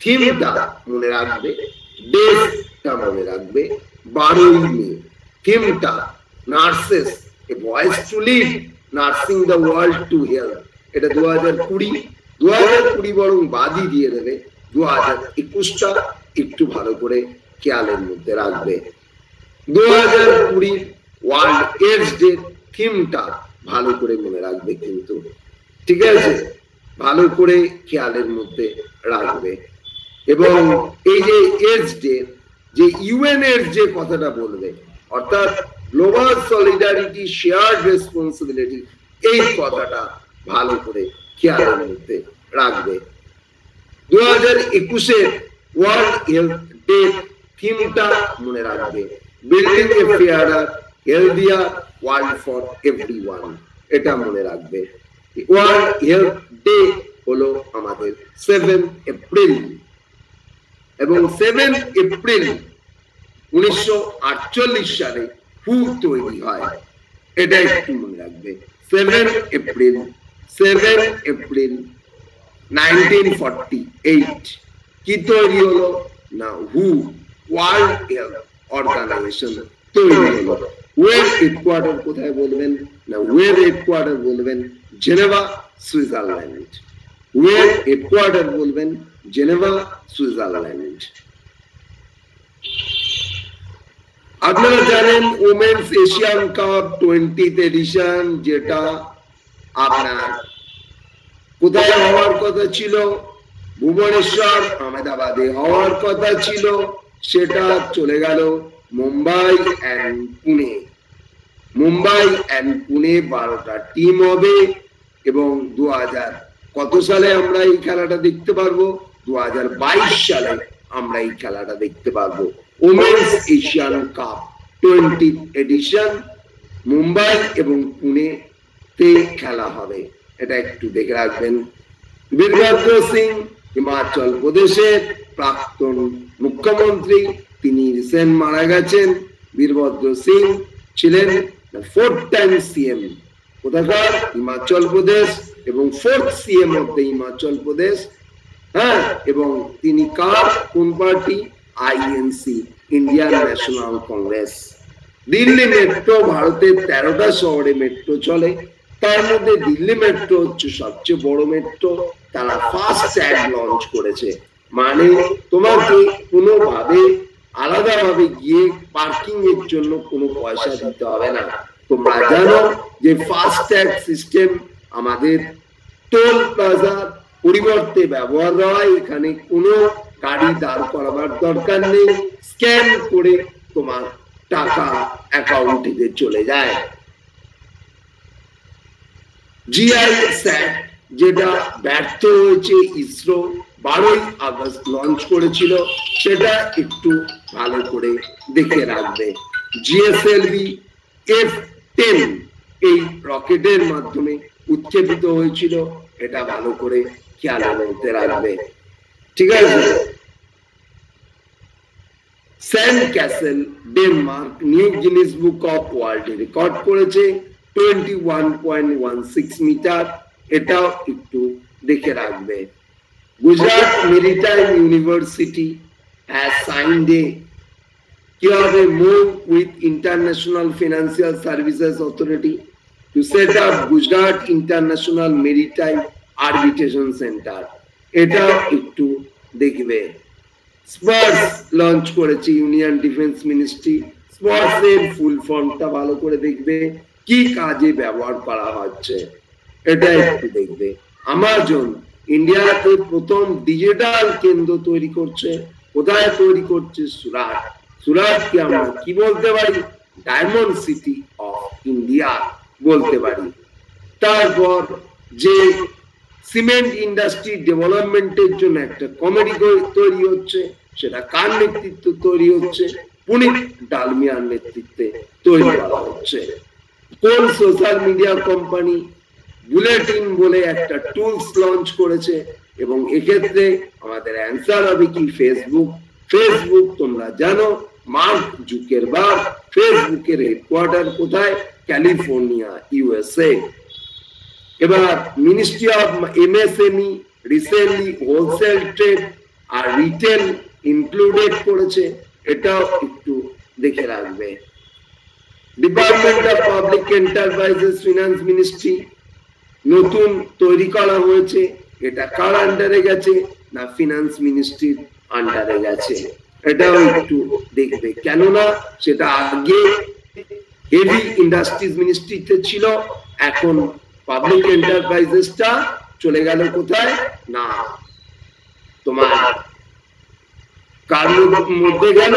থিমটা মনে রাখবে, ডেটটা মনে রাখবে বারোই মে। থিমটা nurses, a voice to lead, nursing the world to health. এটা দু হাজার কুড়ি দু হাজার কুড়ি বরং বাদই দিয়ে দেবে, দু হাজার একুশটা একটু ভালো করে খেয়ালের মধ্যে রাখবে। দু হাজার কুড়ি ওয়ার্ল্ড এইডস ডে, থিমটা ভালো করে মনে রাখবে কিন্তু, ঠিক আছে, ভালো করে খেয়ালের মধ্যে রাখবে। এবং এই যে এইডস ডে, যে ইউএন এইডস ডে কথাটা বলবে, অর্থাৎ গ্লোবাল সলিডারিটি, শেয়ার্ড রেসপন্সিবিলিটি, এই কথাটা ভালো করে খেয়ালের মধ্যে রাখবে। দু হাজার একুশের ওয়ার্ল্ড হেলথ ডে, থিমটা মনে রাখবে building a fairer, healthier world for everyone. এটা মনে রাখবে। ওয়ার্ল্ড হেলথ ডে হলো আমাদের সেভেন এপ্রিল, এবং সেভেন এপ্রিল উনিশশো আটচল্লিশ সালে হু তৈরি হয়। এটা একটু মনে রাখবে, seven April seven April nineteen forty eight কি তৈরি হলো না হু, ওয়ার্ল্ড হেলথ অর্গানাইজেশন তৈরি হলো। ওয়েব হেডকোয়ার্টার কোথায় বলবেন না, ওয়েব হেডকোয়ার্টার বলবেন জেনেভা, সুইজারল্যান্ড। ওয়েব হেডকোয়ার্টার বলবেন জেনেভা, সুইজারল্যান্ড। আপনারা জানেন women's Asian cup twentieth edition, যেটা আপনার কোথায় হওয়ার কথা ছিল, ভুবনেশ্বর, আহমেদাবাদে হওয়ার কথা ছিল, সেটা চলে গেল মুম্বাই অ্যান্ড পুনে। মুম্বাই অ্যান্ড পুনে বারোটা টিম হবে, এবং দু হাজার কত সালে আমরা এই খেলাটা দেখতে পারবো, দু হাজার বাইশ সালে আমরা এই খেলাটা দেখতে পারবো। Women's Asian cup twenty edition Mumbai এবং পুনেতে খেলা হবে, এটা একটু দেখে রাখবেন। বীরভদ্র সিং, হিমাচল প্রদেশের প্রাক্তন মুখ্যমন্ত্রী, তিনি রিসেন্ট মারা গেছেন। বীরভদ্র সিং ছিলেন ফোর্থ টাইম সিএম কোথাকার, হিমাচল প্রদেশ, এবং fourth CM of the Himachal Pradesh. হ্যাঁ, এবং তিনি কার, কোন party, INC, Indian National Congress. Delhi metro, ভারতের তেরোটা শহরে মেট্রো চলে, তার মধ্যে দিল্লি মেট্রো হচ্ছে সবচেয়ে বড় মেট্রো। তারা ফার্স্ট অ্যাড লঞ্চ করেছে, মানে তোমাকে কোনোভাবে আলাদাভাবে গিয়ে পার্কিং এর জন্য কোনো পয়সা দিতে হবে না। তোমরা জানো যে ফাস্ট্যাগ সিস্টেম আমাদের টোল প্লাজা পরিবর্তে ব্যবহার হয়, এখানে কোনো গাড়ি দাঁড় করাবার দরকার নেই, স্ক্যান করে তোমার টাকা অ্যাকাউন্টে চলে যায়। জিআই স্যাট, যেটা ব্যর্থ হয়েছে, ইসরো বারোই আগস্ট লঞ্চ করেছিল, সেটা একটু ভালো করে দেখে রাখবে। জিএসএলভি এফ টেন এই রকেটের মাধ্যমে উৎক্ষেপিত হয়েছিল, এটা ভালো করে খেয়ালের মধ্যে রাখবে, ঠিক আছে। Sand castle, Denmark, new Guinness book of world record করেছে, twenty one point one six metre, এটাও একটু দেখে রাখবে। Gujarat maritime university has signed a কিভাবে move with international financial services authority to set up Gujarat International Maritime Arbitration Center. এটা একটু দেখবে। Sports launch করেছে ইউনিয়ন ডিফেন্স মিনিস্ট্রি, স্পোর্টস এর ফুল ফর্মটা ভালো করে দেখবে, কি কাজে ব্যবহার করা হচ্ছে, এটা একটু দেখবে। আমাজন ইন্ডিয়াতে প্রথম ডিজিটাল কেন্দ্র তৈরি করছে, কোথায় তৈরি করছে, সুরাট। সুরাটকে আমরা কি বলতে পারি, ডায়মন্ড সিটি অফ ইন্ডিয়া বলতে পারি। তারপর যে সিমেন্ট ইন্ডাস্ট্রি ডেভেলপমেন্টের জন্য একটা কমিটি তৈরি হচ্ছে, সেটা কার নেতৃত্বে তৈরি হচ্ছে, পুনিত ডালমিয়ার নেতৃত্বে তৈরি করা হচ্ছে। কোন সোশ্যাল মিডিয়া কোম্পানি বুলেটিন বলে একটা টুলস লঞ্চ করেছে এবং এই ক্ষেত্রে আমাদের অ্যানসার হবে কি ফেসবুক। ফেসবুক তোমরা জানো মার্ক জুকারবার্গ, ফেসবুকের হেডকোয়ার্টার কোথায়? California, USA. এবার ministry of MSME recently wholesale trade আর রিটেল ইনক্লুডেড করেছে, এটাও একটু দেখে রাখবে। Department of public enterprises finance ministry নতুন তৈরি করা হয়েছে, এটা কার আন্ডারে গেছে না ফিনান্স মিনিস্ট্রির আন্ডারে গেছে, এটাও একটু দেখবে। কেননা সেটা আগে হেভি ইন্ডাস্ট্রিজ মিনিস্ট্রিতে ছিল, এখন পাবলিক এন্টারপ্রাইজেসটা চলে গেল কোথায় না তোমার কার মধ্যে গেল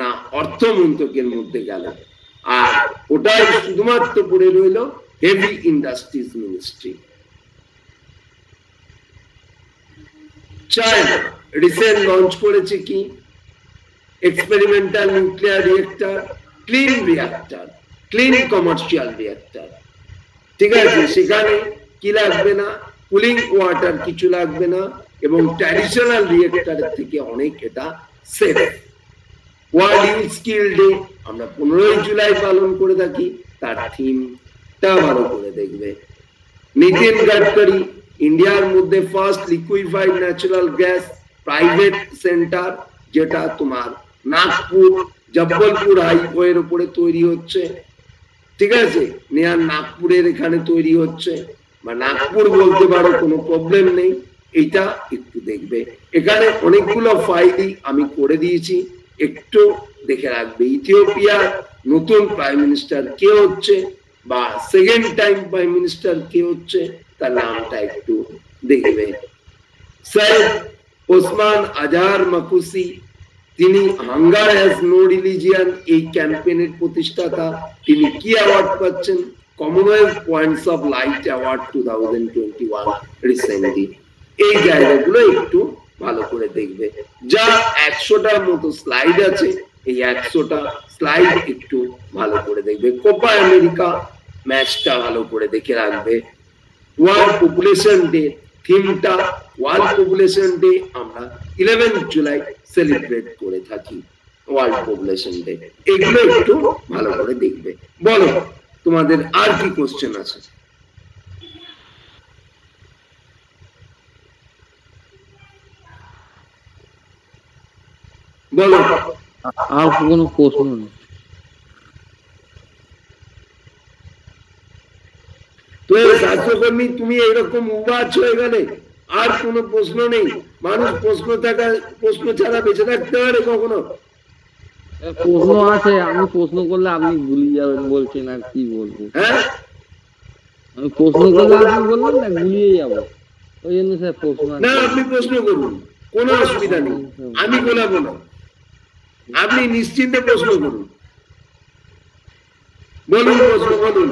না অর্থ মন্ত্রকের মধ্যে গেল, আর ওটাই শুধুমাত্র পড়ে রইল heavy industries ministry. China recent launch করেছে কি experimental nuclear reactor, clean reactor, clean commercial reactor, ঠিক আছে? সেখানে কি লাগবে না কুলিং ওয়াটার কিছু লাগবে না এবং ট্র্যাডিশনাল রিয়েক্টরের থেকে অনেক এটা safe. World youth skill day আমরা পনেরোই জুলাই পালন করে থাকি, তার থিমটা ভালো করে দেখবে। নীতিন গাডকারি ইন্ডিয়ার মধ্যে first liquefied natural gas private centre, যেটা তোমার নাগপুর জব্বলপুর হাইওয়ের উপরে তৈরি হচ্ছে, ঠিক আছে? নেয়ার নাগপুরের এখানে তৈরি হচ্ছে বা নাগপুর বলতে পারো, কোনো প্রবলেম নেই, এটা একটু দেখবে। এখানে অনেকগুলো ফাইলই আমি করে দিয়েছি, একটু দেখে রাখবে। ইথিওপিয়ার নতুন প্রাইম মিনিস্টার কে হচ্ছে বা সেকেন্ড টাইম প্রাইম মিনিস্টার কে হচ্ছে তার নামটা একটু দেখবে। সৈয়দ ওসমান আজহার মাকুসি, তিনি হাঙ্গার হ্যাজ নো রিলিজিয়ান এই ক্যাম্পেইনের প্রতিষ্ঠাতা, তিনি কি অ্যাওয়ার্ড পাচ্ছেন? Commonwealth points of light award two thousand twenty one recently. এই জায়গাগুলো একটু ভালো করে দেখবে। যা একশোটার মতো স্লাইড আছে, এই একশোটা স্লাইড একটু ভালো করে দেখবে। কোপা আমেরিকা ম্যাচটা ভালো করে দেখে রাখবে। ওয়ার্ল্ড পপুলেশন ডে থিমটা, ওয়ার্ল্ড পপুলেশন ডে আমরা ইলেভেন জুলাই সেলিব্রেট করে থাকি। ওয়ার্ল্ড পপুলেশন ডে এগুলো একটু ভালো করে দেখবে। বলো তোমাদের আর কি কোশ্চেন আছে? বলো আর কোনো কোশ্চেন নেই তো? স্বাস্থ্যকর্মী তুমি এরকম উবাচ হয়ে গেলে আর কোনো প্রশ্ন নেই? মানুষ প্রশ্ন থাকা প্রশ্ন ছাড়া বেঁচে থাকতে পারে কখনো? প্রশ্ন আছে, আমি প্রশ্ন করলে আপনি ভুলে যাবেন বলছেন, আর কি বলবো? হ্যাঁ, আমি প্রশ্ন করলে আপনি বলবেন না ভুলিয়ে যাবো, ওই জন্য স্যার প্রশ্ন না। আপনি প্রশ্ন করুন, কোনো অসুবিধা নেই, আমি বলাবো না, আপনি নিশ্চিন্তে প্রশ্ন করুন। বলুন প্রশ্ন বলুন,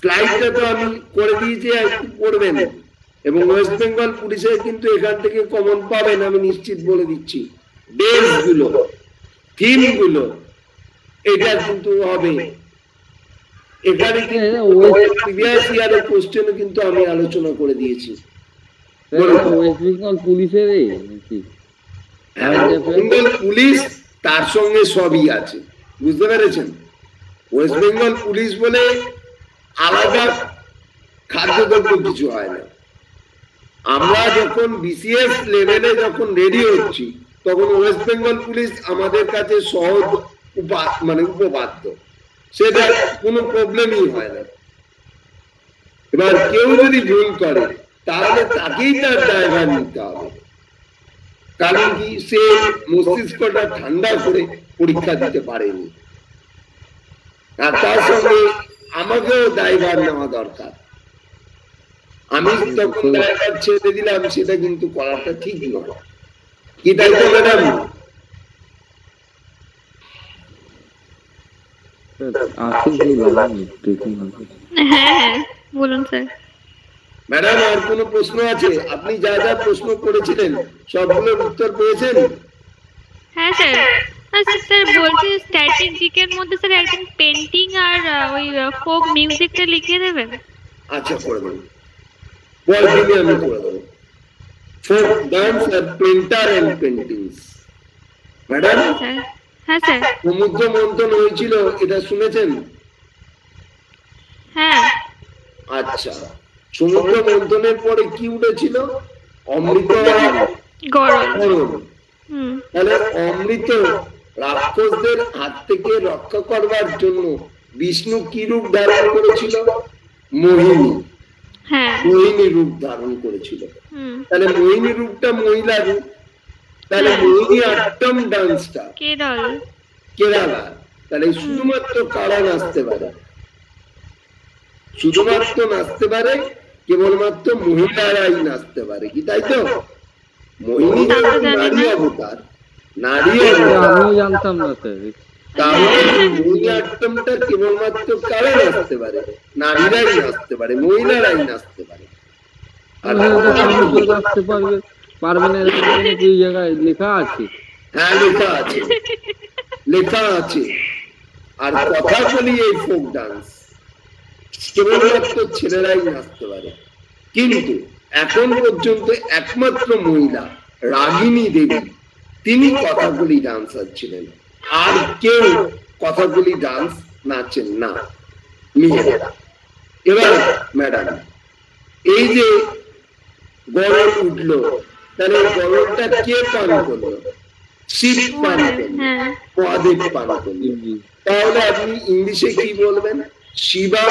স্লাইডটা তো আমি করে দিয়েছি, একটু পড়বেন। এবং ওয়েস্ট বেঙ্গল পুলিশের কিন্তু এখান থেকে কমন পাবেন, আমি নিশ্চিত বলে দিচ্ছি। ডেসগুলো থিমগুলো এটা কিন্তু হবে এখানে, কিন্তু প্রিভিয়াস ইয়ারের কোশ্চেনও কিন্তু আমি আলোচনা করে দিয়েছি। ওয়েস্ট বেঙ্গল পুলিশের বেঙ্গল পুলিশ তার সঙ্গে সবই আছে, বুঝতে পেরেছেন? ওয়েস্ট বেঙ্গল পুলিশ বলে আলাদা খাদ্যদ্রব্য কিছু হয় না। আমরা যখন বিসিএস লেভেলে যখন রেডি হচ্ছি তখন ওয়েস্ট বেঙ্গল পুলিশ আমাদের কাছে সহজ মানে উপবাদ্য, সেটা কোনো প্রবলেমই হয় না। এবার কেউ যদি ভুল করে তাহলে তাকেই তার ড্রাইভার নিতে হবে, কারণ কি সে মস্তিষ্কটা ঠান্ডা করে পরীক্ষা দিতে পারেনি, আর তার সঙ্গে আমাকেও ড্রাইভার নেওয়া দরকার। আমি তখন ড্রাইভার ছেড়ে দিলাম, সেটা কিন্তু করাটা ঠিক নয়, কি তাই তো ম্যাডাম? হ্যাঁ বলুন স্যার। ম্যাডাম আর কোন প্রশ্ন আছে? আপনি যা যা প্রশ্ন করেছিলেন সবগুলোর উত্তর পেয়েছেন? হ্যাঁ স্যার। আচ্ছা স্যার বলছি স্ট্র্যাটেজিকের মধ্যে স্যার একদিন পেইন্টিং আর ওই ফোক মিউজিকটা লিখে দেবেন। আচ্ছা করে দেব, বল দিয়ে আমি করে দেব। Four dance and painter and paintings. Madam হ্যাঁ স্যার, সমুদ্র মন্থন হয়েছিল এটা শুনেছেন? হ্যাঁ। আচ্ছা, সমুদ্র মন্থনের পরে কি উঠেছিল? অমৃত গরল। হুম, তাহলে অমৃত রাক্ষসদের হাত থেকে রক্ষা করবার জন্য বিষ্ণু কি রূপ ধারণ করেছিল? মোহিনী। হ্যাঁ, মোহিনী রূপ ধারণ করেছিল। তাহলে মোহিনী রূপটা মহিলা রূপ। তাহলে মোহিনী আট্টম ডান্সটা কেরালা। তাহলে শুধুমাত্র কারা নাচতে পারে? শুধুমাত্র নাচতে পারে কেবলমাত্র মহিলারাই নাচতে পারে, কি তাই তো? মোহিনী নারী অবতার, নারী জানতাম না। তাহলে কেবলমাত্র কারা নাচতে পারে? নারীরাই নাচতে পারে, মহিলারাই নাচতে পারে। আর নাচতে পারবে পারবে না দুই জায়গায় লেখা আছে। হ্যাঁ, লেখা আছে, লেখা আছে। আর কথা বলি এই ফোক ডান্স কেবলমাত্র ছেলেরাই নাচতে পারে, কিন্তু এখন পর্যন্ত একমাত্র মহিলা রাগিনী দেবী তিনি কথাকলি ডান্সার ছিলেন। আর কেউ কথাকলি ডান্স নাচেন না মেয়েরা। এবার ম্যাডাম, এই যে গরল উঠলো, তাহলে গরলটা কে পান করলো? শিব পান করল, মহাদেব পান করল। তাহলে আপনি ইংলিশে কি বলবেন? শিবা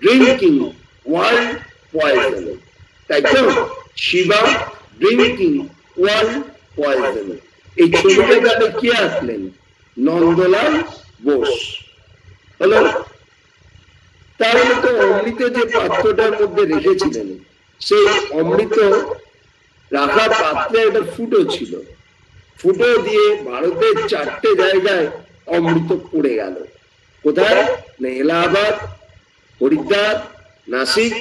ড্রিঙ্কিং ওয়ার্ল্ড পয়জন, তাই তো? Shiva drinking world poison. এই ছবিটা তাহলে কে আসলেন? নন্দলাল বোস। হলো। তাহলে তো অমৃত যে পাত্রটার মধ্যে রেখেছিলেন, সেই অমৃত রাখা পাত্রে একটা ফুটো ছিল, ফুটো দিয়ে ভারতের চারটে জায়গায় অমৃত পড়ে গেল। কোথায়? না এলাহাবাদ, হরিদ্বার, নাসিক,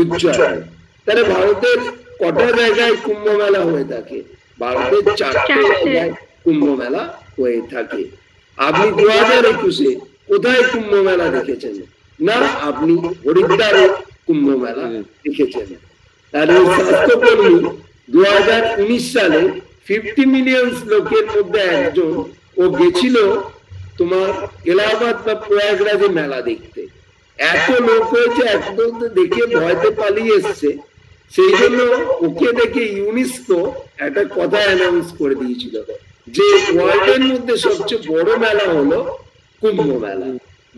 উজ্জয়িনী। তাহলে ভারতের কটা জায়গায় কুম্ভ মেলা হয়ে থাকে? ভারতের চারটে জায়গায় কুম্ভ মেলা হয়ে থাকে। আপনি দু হাজার একুশে কোথায় কুম্ভ মেলা দেখেছেন? না, আপনি হরিদ্বারে কুম্ভ মেলা দেখেছেন। তাহলে স্বাস্থ্যকর্মী দু হাজার উনিশ সালে ফিফটি মিলিয়ন লোকের মধ্যে একজন, ও গেছিল তোমার এলাহাবাদ বা প্রয়াগরাজে মেলা দেখতে। এত লোক হয়েছে, একদম দেখে ভয়তে পালিয়ে এসছে। সেই জন্য ওকে দেখে ইউনেস্কো একটা কথা অ্যানাউন্স করে দিয়েছিল যে ওয়ার্ল্ডের মধ্যে সবচেয়ে বড় মেলা হলো কুম্ভ মেলা।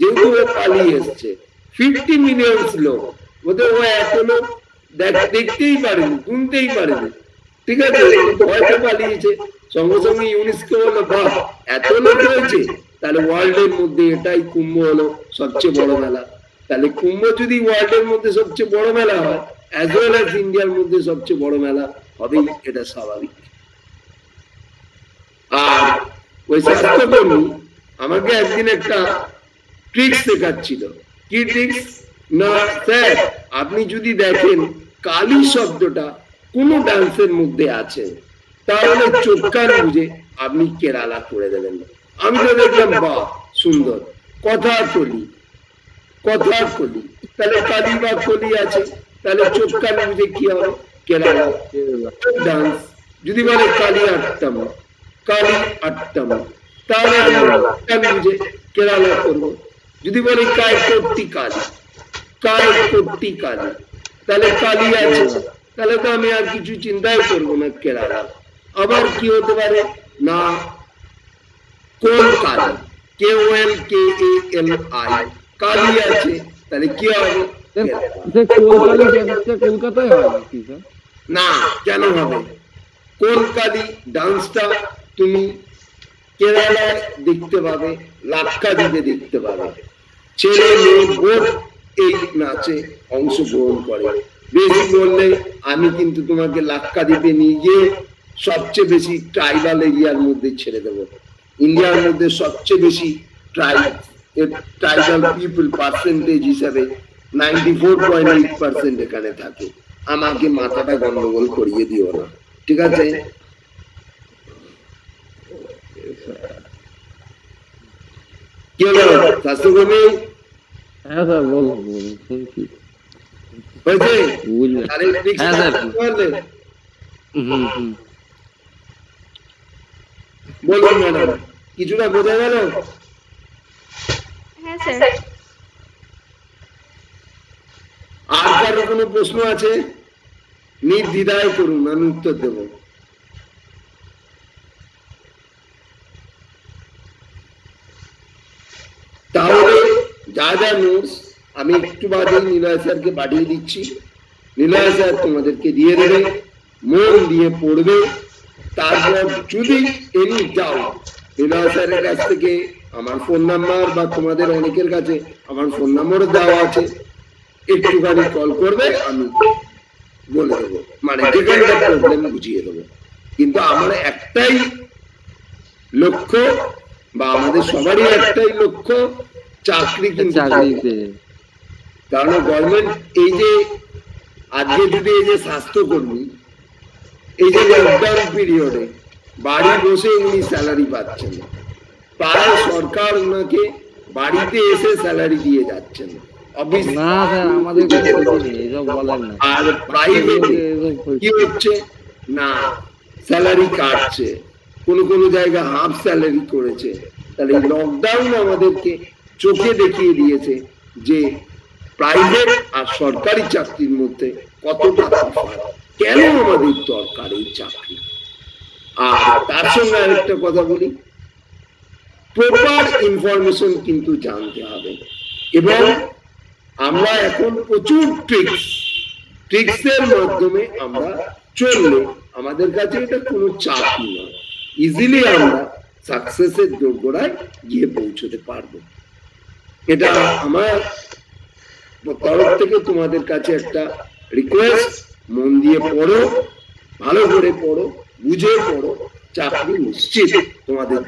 যেহেতু ও পালিয়ে এসছে, ফিফটি মিলিয়ন লোক, ওদের ও এত লোক দেখতেই পারেনি, গুনতেই পারেনি, ঠিক আছে? ভয়তে পালিয়েছে। সঙ্গে সঙ্গে ইউনেস্কো হলো, বাহ, এত লোক হয়েছে, তাহলে ওয়ার্ল্ডের মধ্যে এটাই কুম্ভ হলো সবচেয়ে বড় মেলা। তাহলে কুম্ভ যদি ওয়ার্ল্ডের মধ্যে সবচেয়ে বড় মেলা হয়, অ্যাজ ওয়েল অ্যাজ ইন্ডিয়ার মধ্যে সবচেয়ে বড় মেলা হবেই, এটা স্বাভাবিক। আর ওই স্বাস্থ্যকর্মী আমাকে একদিন একটা ট্রিক্স শেখাচ্ছিল। কি ট্রিক্স? না স্যার, আপনি যদি দেখেন কালী শব্দটা কোনো ডান্সের মধ্যে আছে, তাহলে চোখ কান বুঝে আপনি কেরালা করে দেবেন। আমি তো দেখলাম, বা সুন্দর, কথা কলি, কথা কলি, তাহলে কালী বা কলি আছে, তাহলে চোখ কান বুঝে কি হবে? কেরালা ডান্স। যদি বলে কালী আট্টাম, কালী আট্টাম, তাহলে বুঝে কেরালা করবো। যদি বলে কায় কোটি কালী, কায় কোটি কালী, তাহলে কালী আছে, তাহলে তো আমি আর কিছু চিন্তাই করবো না, কেরালা। আবার কি হতে পারে? না কোন Kali, K O L K A L I, Kali আছে, তাহলে কি হবে? কলকাতায় হয় না, কেন হবে? কোন কালী ডান্সটা তুমি কেরালায় দেখতে পাবে, লাক্ষাদ্বীপে দেখতে পাবে। ছেলে মেয়ে বোধ এই নাচে অংশগ্রহণ করে। বেশি বললে আমি কিন্তু তোমাকে লাক্ষাদ্বীপে নিয়ে গিয়ে সবচেয়ে বেশি ট্রাইবাল এরিয়ার মধ্যে ছেড়ে দেবো। ইন্ডিয়ার মধ্যে সবচেয়ে বেশি ট্রাইব, ট্রাইবাল পিপল পার্সেন্টেজ হিসাবে ninety four point eight percent এখানে থাকে। আমাকে মাথাটা গন্ডগোল করিয়ে দিও না, ঠিক আছে? স্বাস্থ্যকর্মী বলুন ম্যাডাম, কিছুটা বোঝা গেল? আর কারো কোনো প্রশ্ন আছে? নির্দ্বিধায় করুন, আমি উত্তর দেব। তাহলে যা যা নোটস আমি একটু বাদেই নিলয় স্যারকে পাঠিয়ে দিচ্ছি, নিলয় স্যার তোমাদেরকে দিয়ে দেবে, মন দিয়ে পড়বে। তারপর যদি এনি ডাউট নিলয় স্যারের কাছ থেকে আমার ফোন নাম্বার বা তোমাদের অনেকের কাছে আমার ফোন নাম্বার দেওয়া আছে, একটুখানি কল করবে, আমি বলে দেবো, মানে যেখানটা প্রবলেম বুঝিয়ে দেবো। কিন্তু আমার একটাই লক্ষ্য, বা আমাদের সবারই একটাই লক্ষ্য, চাকরি। কিন্তু কারণ গভর্নমেন্ট এই যে আজকে যদি এই যে স্বাস্থ্যকর্মী এই যে লকডাউন পিরিয়ডে বাড়ি বসে উনি স্যালারি পাচ্ছেন, প্রায় সরকার ওনাকে বাড়িতে এসে স্যালারি দিয়ে যাচ্ছেন। আর প্রাইভেটে কি হচ্ছে না, স্যালারি কাটছে, কোনো কোনো জায়গা হাফ স্যালারি করেছে। তাহলে লকডাউন আমাদেরকে চোখে দেখিয়ে দিয়েছে যে প্রাইভেট আর সরকারি চাকরির মধ্যে কতটা তফাৎ, কেন আমাদের দরকার এই চাকরি। আর তার সঙ্গে আরেকটা কথা বলি, প্রপার ইনফরমেশন কিন্তু জানতে হবে। এবং আমরা এখন প্রচুর ট্রিক্স, ট্রিক্সের মাধ্যমে আমরা চললে আমাদের কাছে এটা কোনো চাপ নয়, ইজিলি আমরা সাকসেসের দোরগোড়ায় গিয়ে পৌঁছতে পারব। এটা আমার তরফ থেকে তোমাদের কাছে একটা রিকোয়েস্ট, মন দিয়ে পড়ো, ভালো করে পড়ো, বুঝে পড়ো, চাকরি নিশ্চিত তোমাদের।